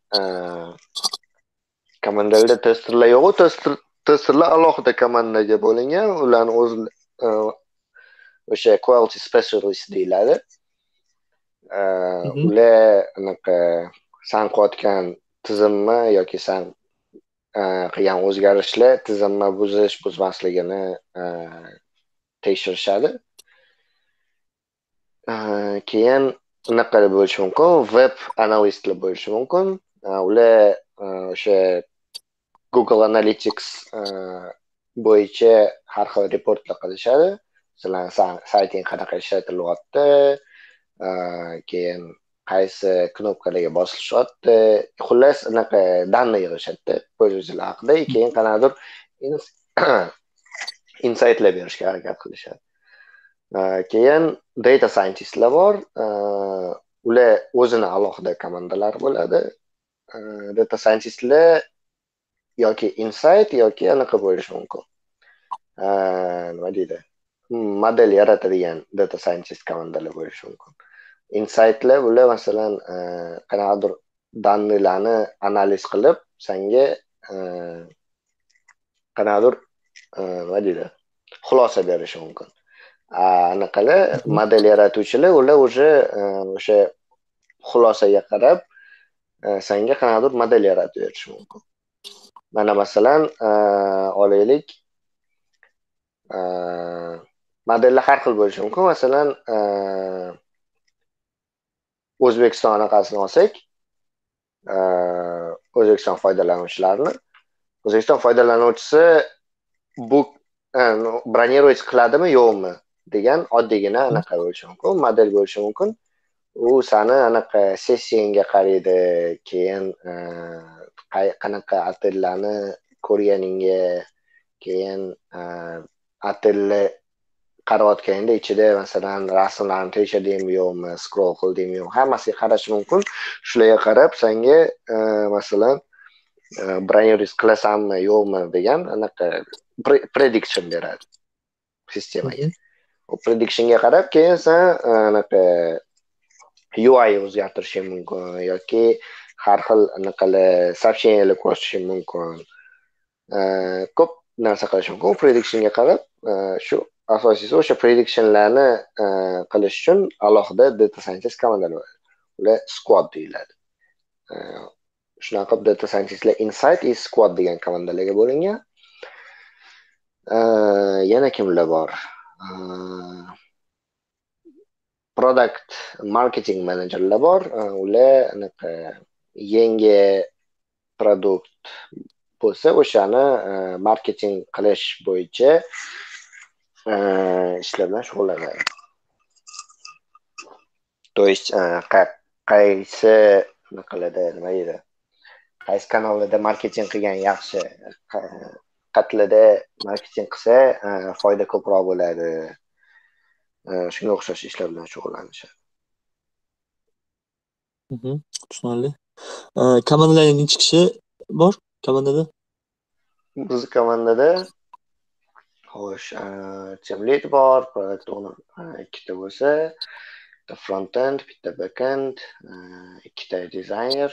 كمان ده تستر لا يو تستر تستر لا الله ده كمان نجيب ولينيا ولا نوز وش quality specialist ديلاره ولا انك سان قد كان تزمه يا كي سان qilgan o'zgarishlar tizimni buzish buzmasligini tekshirishadi. Keyin unaqa bo'lishi mumkin, web analistlar bo'lishi mumkin. Ular o'sha Google Analytics bo'yicha har xil reportlar qilishadi. Sizlar sayting qanaqa ishlatilyapti, keyin qaysi knopkalarga bosilishyapti, xullas anaqa danni yig'ishadi pользователь haqida, keyin qanaqadir insightlar berishga harakat qilishadi. Keyin data scientistlar bor, ular o'zini alohida komandalar bo'ladi. Data scientistlar yoki insight yoki anaqa bo'lishi mumkin. Nima deydi? Model yaratadigan data scientist komandalar bo'lishi mumkin. Insightlar bular masalan qanaqadir dannilarni analiz qilib senga qanaqadir nima deydi xulosa berishi mumkin. Anaqalar model yaratuvchilar ular o'sha o'sha xulosaga qarab senga qanaqadir model yaratib berishi mumkin. Mana masalan olaylik modellar har xil bo'lishi mumkin. Masalan O'zbekiston anaqasini olsak, O'zbekiston foydalanuvchilarini, O'zbekiston foydalanuvchisi bu bronировать qiladimi, yo'qmi degan oddiygina anaqa bo'lishi mumkin, model bo'lishi mumkin. U sani anaqa sessiyangga qaraydi, keyin qanaqa otellarni ko'rganingga, keyin otelni qarayotganda ichida masalan rasmlarni tekshirdingmi yo'qmi, scroll qildingmi yo'qmi, hammasiga qarash mumkin. Shularga qarab senga masalan bronировать qilasanmi yo'qmi degan anaqa prediction beradi sistemaga. U predictionga qarab keyin sen anaqa U I ni o'zgartirishing mumkin yoki har xil anaqalar socheniyalar ko'rsatishing mumkin. Ko'p narsa qilish mumkin predictionga qarab. Shu asosiysi o'sha predictionlarni qilish uchun alohida data scientist komandalar bor. Ular squad deyiladi. Shunaqa data scientistlar insight is squad degan komandalarga bo'lingan. Yana kimlar bor? Product marketing managerlar bor. Ular anaqa yangi produkt bo'lsa o'shani marketing qilish bo'yicha ishlar bilan shug'ullanadi. То есть qaysi naqalada nima deydi? Qaysi kanallarda marketing qilgan yaxshi, qatlada marketing qilsa foyda ko'proq bo'ladi. Shunga o'xshash ishlar bilan shug'ullanishadi. Mhm, tushunarli. Komandalar necha kishi bor komandada? Biz komandada Xo'sh, team lead bor, product owner ikkita bo'lsa, bitta front end, bitta back end, ikkita designer.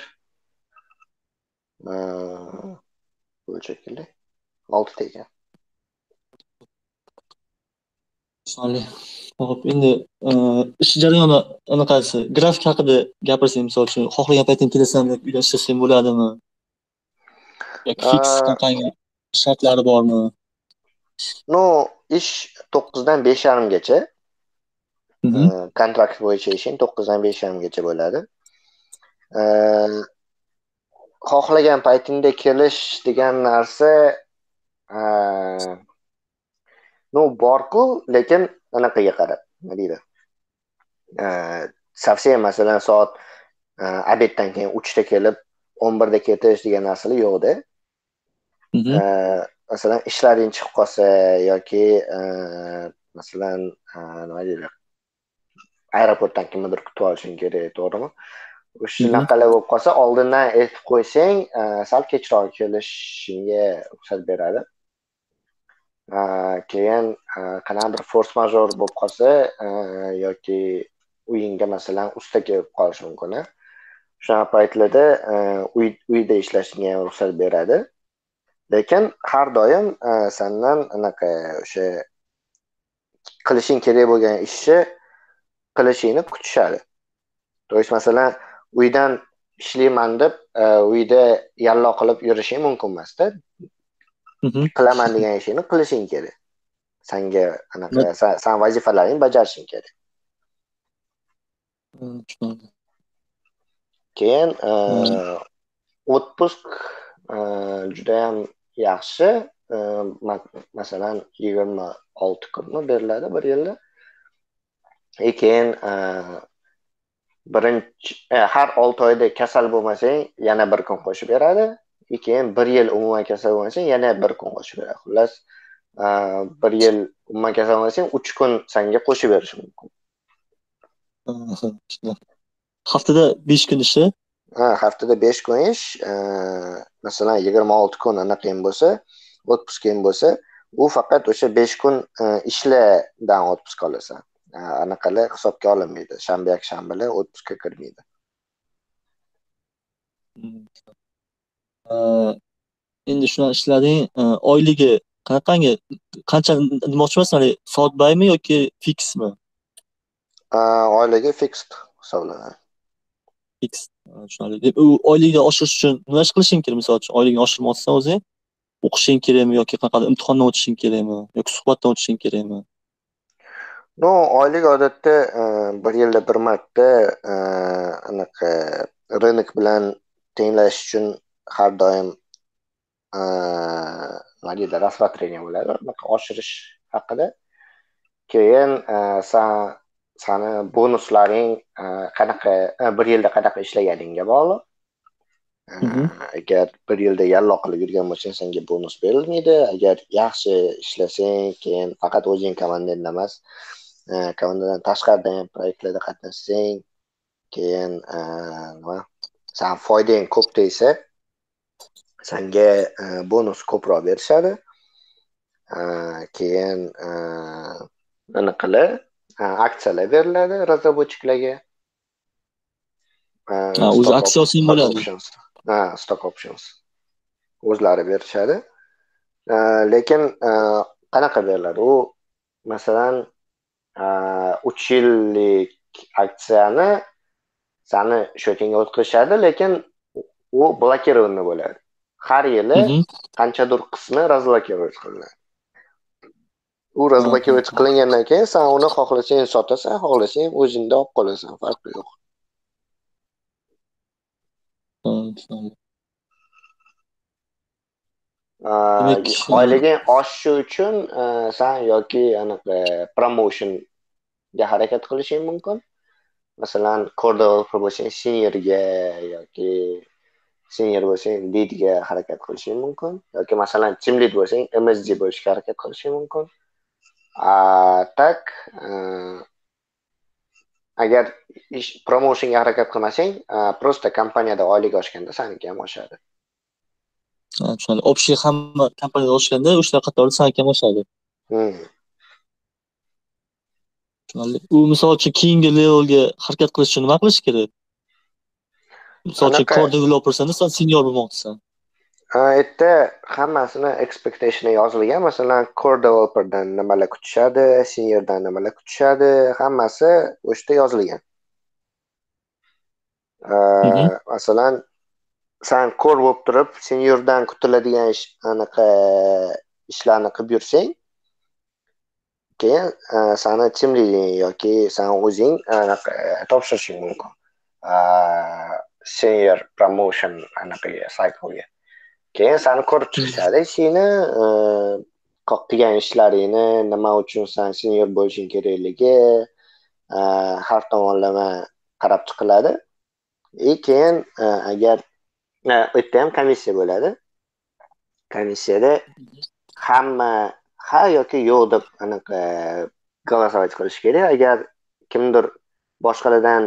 Bu shekilda olti ta ekan. Solih. Xo'p, endi ish jarayoni anaqasi, grafik haqida gapirsang, masalan, xohlagan paytingda kelasan deb uylashtirish bo'ladimi? Yoki fix kompaniya shartlari bormi? No, ish to'qqizdan besh yarimgacha. Kontrakt bo'yicha ishing to'qqizdan besh yarimgacha bo'ladi. Xohlagan paytingda kelish degan narsa no bor-ku, lekin anaqaga qarab, nima deydi? Savsiya masalan soat obeddan keyin uchda kelib, o'n birda ketish degan narsalar yo'q-da. Masalan ishlaring chiqib qolsa yoki masalan nima deydi aeroportdan kimnidir kutib olishing kerak, to'g'rimi? O'shanaqalar bo'lib qolsa oldindan aytib qo'ysang sal kechroq kelishingga ruxsat beradi. Keyin qanaqadir force major bo'lib qolsa yoki uyinga masalan usta kelib qolishi mumkin. Shunaqa paytlarda uyda ishlashingga ham ruxsat beradi. Lekin har doim sendan anaqa o'sha qilishing kerak bo'lgan ishni qilishingni kutishadi. To'g'ri, masalan, uydan ishlayman deb uyda yallo qilib yurishing mumkin emas-da. Qilaman degan ishni qilishing kerak. Senga anaqa san vazifalaringni bajarishing kerak. Keyin otpusk juda ham yaxshi, masalan yigirma olti kunmi beriladi bir yilda. Keyin birinchi har olti oyda kasal bo'lmasang yana bir kun qo'shib beradi. Keyin bir yil umuman kasal bo'lmasang yana bir kun qo'shib beradi. Xullas bir yil umuman kasal bo'lmasang uch kun senga qo'shib berishi mumkin. Haftada besh kun ishi. Ha, haftada besh kun ish. Masalan, yigirma olti kun aniq ham bo'lsa, otpusk ham bo'lsa, u faqat o'sha besh kun ishladan otpusk olasan. Anaqalar hisobga olinmaydi. Shanba yakshanbalar otpuskka kirmaydi. Endi shuna ishlading, oyligi qanaqangi, qancha nima uchmasman, soatbaymi yoki fiksmi? Oyligi fixed hisoblanadi. Fixed. Deb u oylikni oshirish uchun nima ish qilishing kerak? Misol uchun oylikni oshirmoqsan o'zing o'qishing kerakmi yoki qanaqadir imtihondan o'tishing kerakmi yoki suhbatdan o'tishing kerakmi? No, oylik odatda bir yilda bir marta anaqa reyting bilan tenglashish uchun har doim malida rasvatreniya bo'ladi, anaqa oshirish haqida. Keyin san sani bonuslaring qanaqa bir yilda qanaqa ishlaganingga bog'liq. Agar bir yilda yallo qilib yurgan bo'lsang, senga bonus berilmaydi. Agar yaxshi ishlasang, keyin faqat o'zing komandada emas, komandadan tashqarida ham proyektlarda qatnashsang, keyin nima, san foydang ko'p tegsa, senga bonus ko'proq berishadi. Keyin anaqalar aksiyalar beriladi razrabochiklarga. O'zi aksiyasi nima bo'ladi? Ha, stock options. O'zlari berishadi. Lekin qanaqa beriladi? U masalan uch yillik aksiyani sani shotingga o'tkazishadi, lekin u blokirovani bo'ladi. Har yili qanchadir qismi razblokirov qilinadi. U razblokirov qilingandan keyin sen uni xohlasang sotasan, xohlasang o'zingda olib qolasan, farqi yo'q. Oyliging oshishi uchun sen yoki anaqa promotionga harakat qilishing mumkin. Masalan, core developer bo'lsang seniorga yoki senior bo'lsang leadga harakat qilishing mumkin yoki masalan team lead bo'lsang M S D bo'lishga harakat qilishing mumkin. А так, agar promotionga harakat qilmasang, просто kompaniyada oylik oshganda saniki ham oshadi. Ha, tushunarli. Общий hamma kompaniyada oshganda o'sha qatorda saniki ham oshadi. Tushunarli. U misol uchun keyingi levelga harakat qilish uchun nima qilish kerak? Misol uchun core developersan, sen senior bo'lmoqchisan. Aytda hammasini expectationi yozilgan. Masalan, core developerdan nimalar kutishadi, seniordan nimalar kutishadi, hammasi o'shda yozilgan. Masalan, sen core bo'lib turib, seniordan kutiladigan ish anaqa ishlarni qilib yursang, keyin seni team leading yoki sen o'zing anaqa topshirishing mumkin. Senior promotion anaqa cycle-ga. Keyin seni ko'rib chiqishadi ishingni, qilgan ishlaringni, nima uchun sen senior bo'lishing kerakligi har tomonlama qarab chiqiladi. Keyin agar u yerda ham komissiya bo'ladi. Komissiyada hamma ha yoki yo'q deb anaqa голосовать qilish kerak. Agar kimdir boshqalardan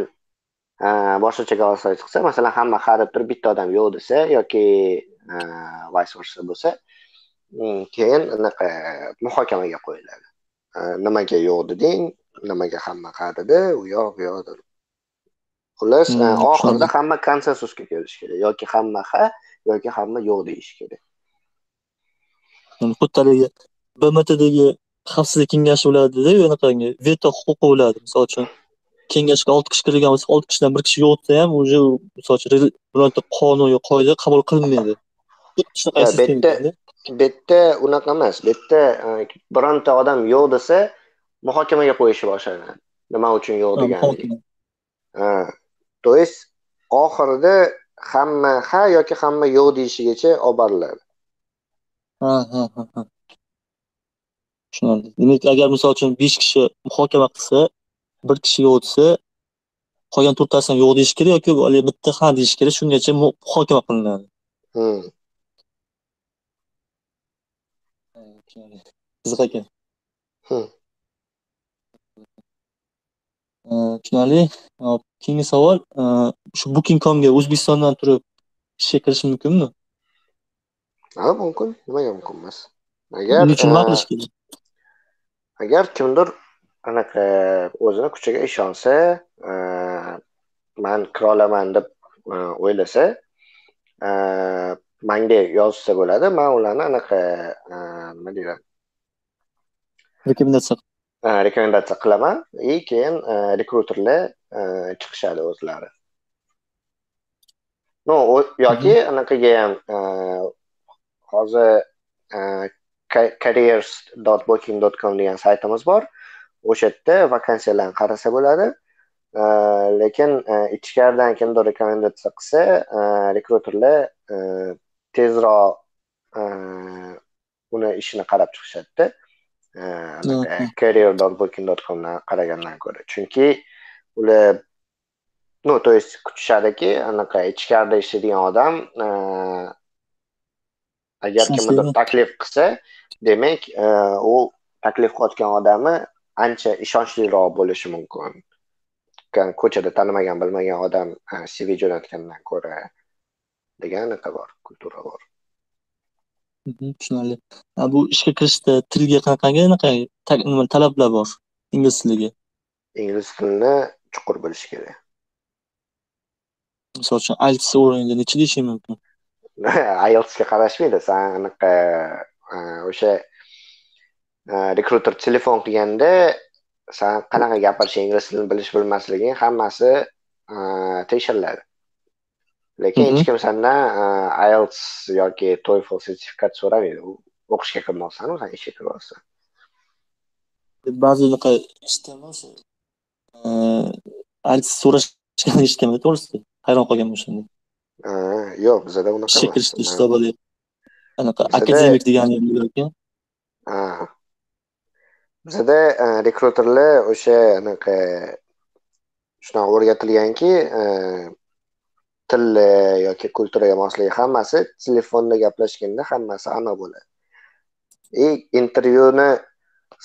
boshqacha голосовать qilsa, masalan, hamma ha deb turib bitta odam yo'q desa yoki vice versa bo'lsa, keyin anaqa muhokamaga qo'yiladi. Nimaga yo'q deding, nimaga hamma qaradi, u yoq bu yoqdir. Xullas, oxirida hamma konsensusga kelish kerak, yoki hamma ha, yoki hamma yo'q deyish kerak. Xuddi B M T'dagi xavfsizlik kengashi bo'ladi-da, yo'naqangi veto huquqi bo'ladi. Misol uchun, kengashga olti kishi kirgan bo'lsa, olti kishidan bir kishi yo'qsa ham, o'sha misol uchun birorta qonun yoki qoida qabul qilinmaydi. Bu yerda unaqa emas. Bu yerda bironta odam yo'q desa, muhokamaga qo'yishi boshlanadi. Nima uchun yo'q deganini. Ha, to'g'ri, oxirida hamma ha yoki hamma yo'q deyishigacha olib boriladi. Ha, ha, ha. Tushunarli. Demak, agar misol uchun besh kishi muhokama qilsa, bir kishi yo'qsa, qolgan to'rttasidan yo'q deyish kerak yoki hali bitta ha deyish kerak, shungacha muhokama qilinadi. Hmm. Qiziq ekan. Hmm. Tushunarli. Hop, keyingi savol, shu Booking dot comga O'zbekistondan turib ishga kirish mumkinmi? Ha, mumkin. Nimaga mumkin emas? Agar nima qilish kerak? Agar kimdir anaqa o'zini kuchiga ishonsa, men kira olaman deb o'ylasa, menga yozsa bo'ladi, men ularni anaqa nima deyman, rekomendatsiya rekomendatsiya qilaman, lekin rekruterlar chiqishadi o'zlari. No, yoki anaqaga ham hozir careers dot booking dot com degan saytimiz bor. O'sha yerda vakansiyalarni qarasa bo'ladi. Lekin ichkaridan kimdir rekomendatsiya qilsa, rekruterlar tezroq uni ishini qarab chiqishadi. career dot booking dot com dan qaragandan ko'ra. Chunki ular no, to есть kutishadiki, anaqa ichkarida ishlaydigan odam agar kimdir taklif qilsa, demak, u taklif qilgan odami ancha ishonchliroq bo'lishi mumkin. Ko'chada tanimagan, bilmagan odam C V jo'natgandan ko'ra degan bor, kultura bor. Tushunarli. Bu ishga kirishda tilga qanaqangi talablar bor? Ingliz tiliga. Ingliz tilini chuqur bilish kerak. Misol uchun, I E L T S o'rnida nechida ish mumkin? I E L T S'ga qarashmaydi, sen anaqa o'sha rekruter telefon qilganda san qanaqa gapirish, ingliz tilini bilish bilmasliging hammasi tekshiriladi. Lekin hech kim sendan I E L T S yoki TOEFL sertifikat so'ramaydi. O'qishga kirmoqsan, o'zing ishga kirasan. Ba'zi unaqa ishdamas, I E L T S so'rashgan ishdamas, to'g'risi. Hayron qolganman shunday. Yo'q, bizda unaqa emas. Ishga kirishda ishda anaqa akademik degani yo'q. Ha. Bizda rekruterlar o'sha anaqa shuna o'rgatilganki, tilli yoki kulturaga mosligi hammasi telefonda gaplashganda hammasi aniq bo'ladi. E intervyuni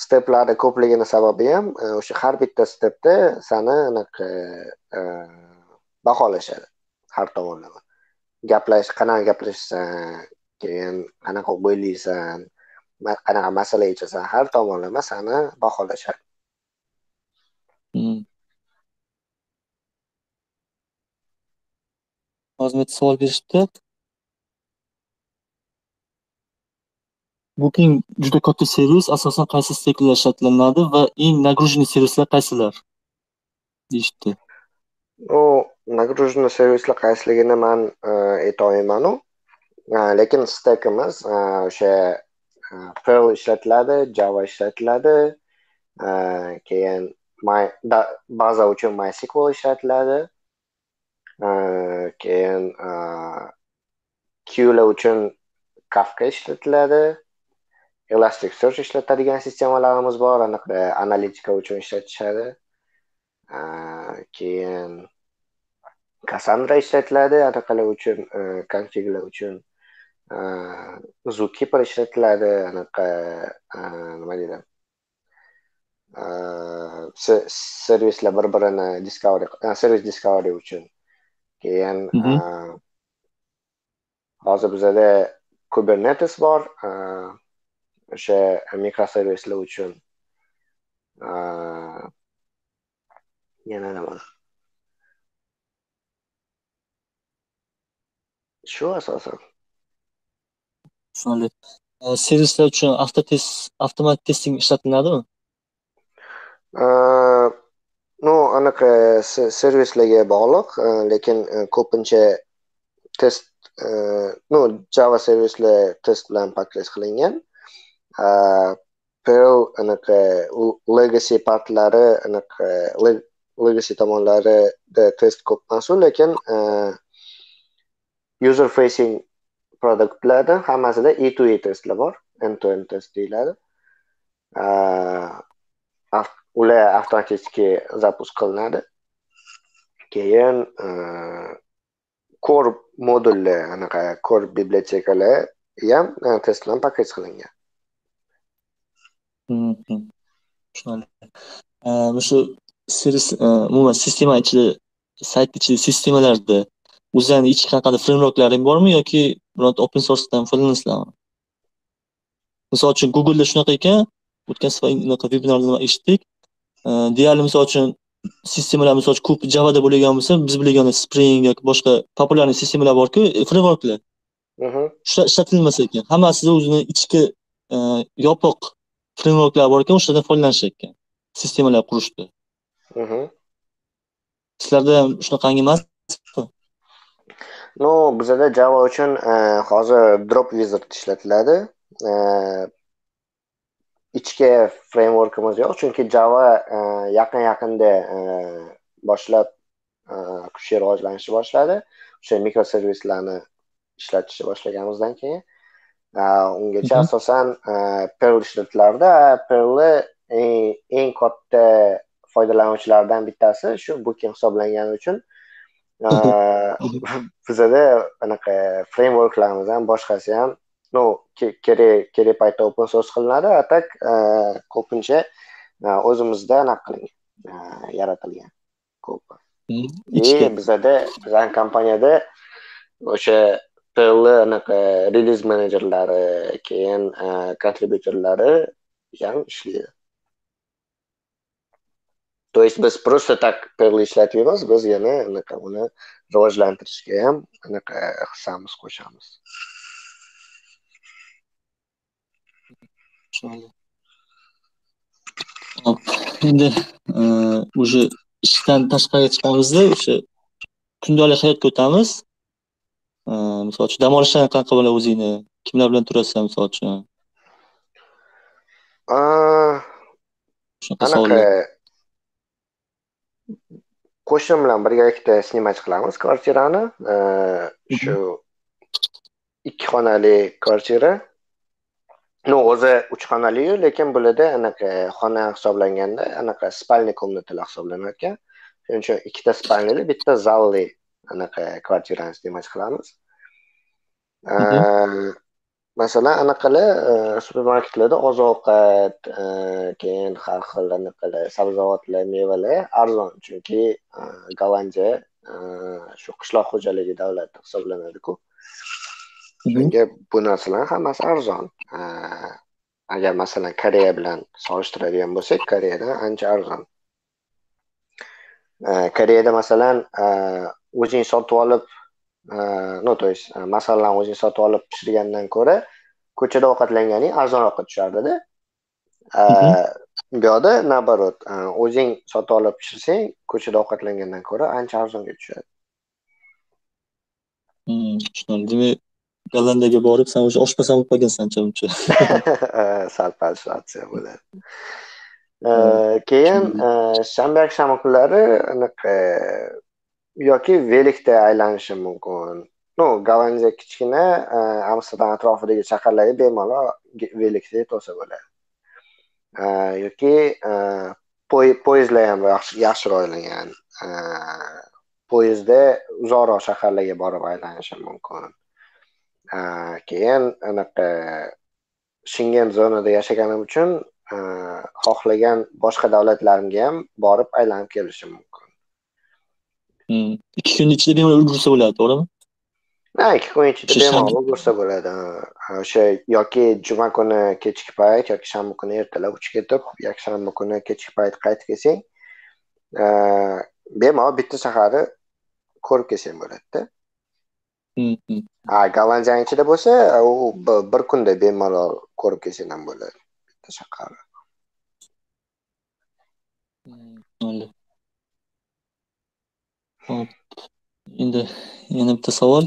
steplari ko'pligini sababi ham o'sha har bitta stepda seni anaqa baholashadi har tomonlama. Gaplash, qanaqa gaplashsan, keyin qanaqa o'ylaysan, qanaqa masala yechasan, har tomonlama seni baholashadi. Hozir savol berishdi. Booking juda katta servis, asosan qaysi stacklar shakllanadi va eng nagrujni servislar qaysilar? Deyishdi. O nagrujni servislar qaysiligini men ayta olmayman, lekin stackimiz o'sha Perl ishlatiladi, Java ishlatiladi, keyin baza uchun MySQL ishlatiladi. Keyin Q'lar uchun Kafka ishlatiladi, Elasticsearch ishlatadigan sistemalarimiz bor, anaqa analitika uchun ishlatishadi. Keyin Cassandra ishlatiladi, anaqalar uchun, konfiglar uchun. Zookeeper ishlatiladi, anaqa nima deydi? Servislar bir-birini discovery, servis discovery uchun. Keyin hozir bizda Kubernetes bor, o'sha mikroservislar uchun. Yan na naman. Sure, sir. Anladım. Ee, seri search'ın automatic testing işletmeleri mi? No, aniq servislarga bog'liq, lekin ko'pincha test, no Java servislar test bilan package qilingan. Perl aniq legacy partlari, aniq legacy tomonlarida test ko'p mas'ul, lekin user facing produktlarda hammasida E to E testlar bor, end-to-end test deyiladi. Ular avtomatik запуск qilinadi. Keyin core modullar, anaqa core bibliotekalar ham test bilan paket qilingan. Mhm. Tushunarli. Eh, shu series umuman sistema ichida, sayt ichida sistemalarda o'zlarining ichki qanaqadir frameworklari bormi yoki bironta open source dan foydalanasizlarmi? Masalan, Google da shunaqa ekan. O'tgan safar webinarda eshitdik. Deyarli misol uchun sistemalar misol uchun ko'p Javada bo'lgan bo'lsa, biz bilgan Spring yoki boshqa populyar sistemalar borku, frameworklar. Mhm. Ishlatilmasa ekan, hammasida o'zini ichki yopiq frameworklar bor ekan, o'shalardan foydalanish ekan. Sistemalar qurishdi. Mhm. Sizlarda ham shunaqangi emasmi? No, bizda Java uchun hozir Dropwizard ishlatiladi. Ichki frameworkimiz yo'q, chunki Java yaqin-yaqinda boshlab kuchli rivojlanishni boshladi. O'sha mikroservislarni ishlatishni boshlaganimizdan keyin ungacha asosan Perl ishlatilardi. Perlni eng katta foydalanuvchilardan bittasi shu Booking hisoblangani uchun bizda anaqa frameworklarimiz ham boshqasi ham no kere kere paytda open source qilinadi, atak ko'pincha o'zimizda anaqa qilingan, yaratilgan ko'p. Ichki bizda bizning kompaniyada o'sha Perl anaqa release managerlari, keyin contributorlari ham ishlaydi. То есть biz просто так Perl ishlatmaymiz, biz yana anaqa uni rivojlantirishga ham anaqa hissamiz qo'shamiz. Endi o'sha ishdan tashqariga chiqqanimizda o'sha kundalik hayotga o'tamiz. Misol uchun dam olishdan qanaqa bo'ladi o'zingni? Kimlar bilan turasan misol uchun? Anaqa qo'shnim bilan birgalikda snimachi qilamiz kvartirani. Shu ikki xonali kvartira. No, o'zi uch xonali-yu, lekin bularda anaqa xona hisoblanganda anaqa spalni komnatalar hisoblanadi ekan. Shuning uchun ikkita spalnili, bitta zalli anaqa kvartirani iste'mol qilamiz. Masalan, anaqalar supermarketlarda oziq-ovqat, keyin har xil anaqalar, sabzavotlar, mevalar arzon, chunki Gollandiya shu qishloq xo'jaligi davlati hisoblanadi-ku. Shunga bu narsalar hammasi arzon. Agar masalan Koreya bilan solishtiradigan bo'lsak, Koreyada ancha arzon. Koreyada masalan o'zing sotib olib, no, to есть masalan o'zing sotib olib pishirgandan ko'ra ko'chada ovqatlanganing arzonroqqa tushadi-da. Bu yoqda nabarot, o'zing sotib olib pishirsang, ko'chada ovqatlangandan ko'ra ancha arzonga tushadi. Hmm, tushundim. Gollandiyaga borib, sen o'sha oshpazam bo'lib qolgansan-chi uncha. Salpal shtatsiya bo'ladi. Keyin shanba yakshanba kunlari anaqa yoki velikda aylanishim mumkin. No, Gollandiya kichkina, Amsterdam atrofidagi shaharlarga bemalol velikda yetsa bo'ladi. Yoki poyezdlar ham yaxshi aylangan. Poyezdda uzoqroq shaharlarga borib aylanishim mumkin. Keyin anaqa Shengen zonada yashaganim uchun xohlagan boshqa davlatlarimga ham borib aylanib kelishim mumkin. ikki kun ichida bemalol yursa bo'ladi, to'g'rimi? Ha, ikki kun ichida bemalol yursa bo'ladi. O'sha yoki juma kuni kechki payt yoki shanba kuni ertalab uchib ketib, yakshanba kuni kechki payt qaytib kelsang, 내 마음 비트 사가를 ko'rib kelsam bo'ladi-da. Ha, Gollandiyaning ichida bo'lsa, u bir kunda bemalol ko'rib kelsam bo'ladi. Bitta shaqari. Bo'ldi. Xo'p, endi yana bitta savol.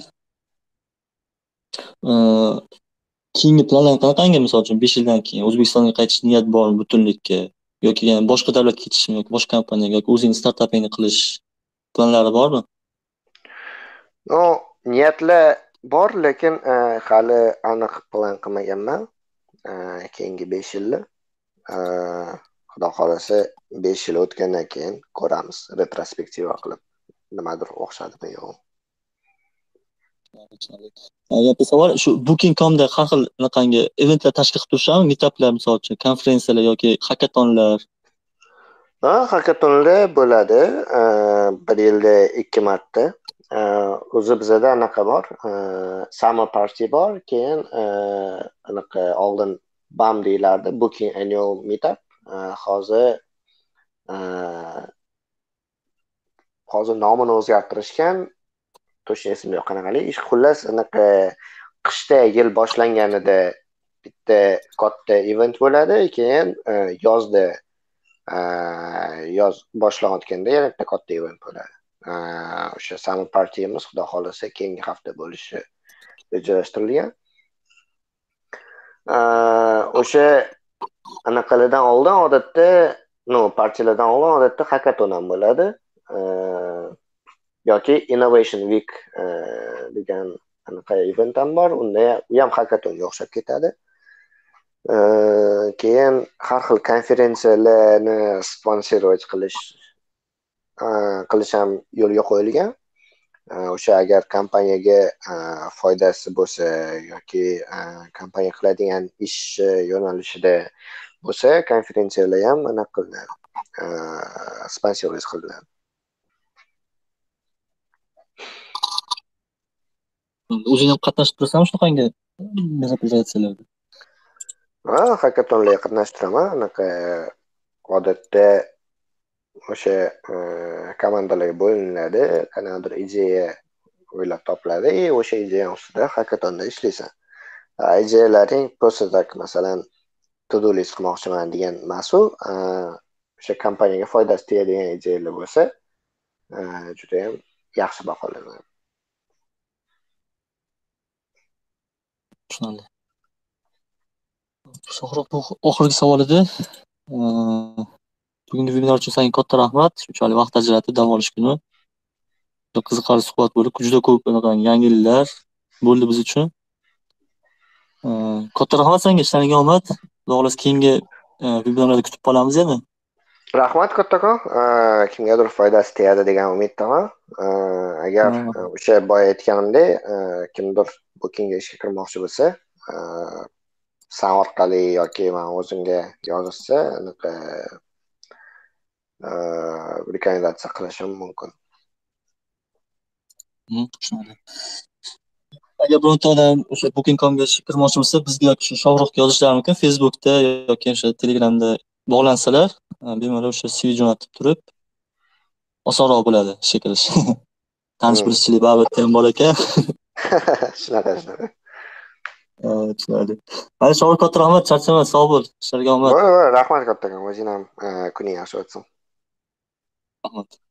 Keyingi planlar qanday? Masalan, besh yildan keyin O'zbekistonga qaytish niyat bormi butunlikka yoki yana boshqa davlatga ketishmi yoki boshqa kompaniyaga yoki o'zing startapingni qilish planlari bormi? No, niyatlar bor, lekin hali aniq plan qilmaganman. Keyingi besh yilni. Xudo xolasa besh yil o'tgandan keyin ko'ramiz, retrospektiva qilib, nimadir o'xshadimi yo'q. Yana bir savol, shu Booking dot com da har xil qanaqangi eventlar tashkil qilib turishamiz, meetuplar, masalan, konferensiyalar yoki hackathonlar. Ha, hackathonlar bo'ladi. Bir yilda ikki marta. O'zi bizda anaqa bor, summer party bor, keyin anaqa oldin B A M deylardi, Booking Annual Meetup. Hozir hozir nomini o'zgartirishgan, to'g'ri esimda yo'q qanaqali. Ish xullas anaqa qishda yil boshlanganida bitta katta event bo'ladi, keyin yozda yoz boshlanayotganda yana bitta katta event bo'ladi. O'sha summer partyimiz xudo xolasa keyingi hafta bo'lishi rejalashtirilgan. O'sha anaqalardan oldin odatda, no, partiyalardan oldin odatda hackathon ham bo'ladi. Yoki Innovation Week degan anaqa event ham bor, unda u ham hackathonga o'xshab ketadi. Keyin har xil konferensiyalarni sponsorować qilish qilish ham yo'lga qo'yilgan. O'sha agar kompaniyaga foydasi bo'lsa yoki kompaniya qiladigan ish yo'nalishida bo'lsa, konferensiyalar ham aniq qilinadi, sponsorować qilinadi. O'zing ham qatnashib turasanmi shunaqangi prezentatsiyalarda? Ha, hackathonlarga qatnashib turaman. Anaqa odatda o'sha komandalar bo'linadi, qanaqadir ideya o'ylab topiladi, o'sha ideya ustida hackathonda ishlaysan. Ideyalaring prototyp, masalan, to-do list qilmoqchiman degan mas'ul o'sha kompaniyaga foydasi tegadigan ideyalar bo'lsa, juda ham yaxshi baholanadi. Tushunarli. Shohruh, oxirgi savol edi. Bugungi vebinar uchun senga katta rahmat. Shunchalik vaqt ajratib, dam olish kuni qiziqarli suhbat bo'lib, juda ko'p yangiliklar bo'ldi biz uchun. Katta rahmat senga, ishlaringga omad. Xudo xohlasa keyingi vebinarlarda kutib qolamiz yana. Rahmat kattakon. Kimgadir foydasi tegadi degan umiddaman. Agar o'sha boya aytganimdek, kimdir Bookingga ishga kirmoqchi bo'lsa, sen orqali yoki men o'zimga yozishsa, anaqa rekomendatsiya qilishim mumkin. Agar bironta odam o'sha Booking dot comga kirmoqchi bo'lsa, bizga yoki Shohruhga yozishlari mumkin, Facebookda yoki o'sha Telegramda bog'lansalar, bemalol o'sha C V jo'natib turib osonroq bo'ladi ishga kirish. Tanish bilishchilik baribir ham bor ekan. Shunaqa, shunaqa. Tushunarli. Mana Shohruh, katta rahmat, charchama, sog' bo'l, ishlarga omad. Rahmat kattakon, o'zing ham kuning yaxshi o'tsin. Rahmat.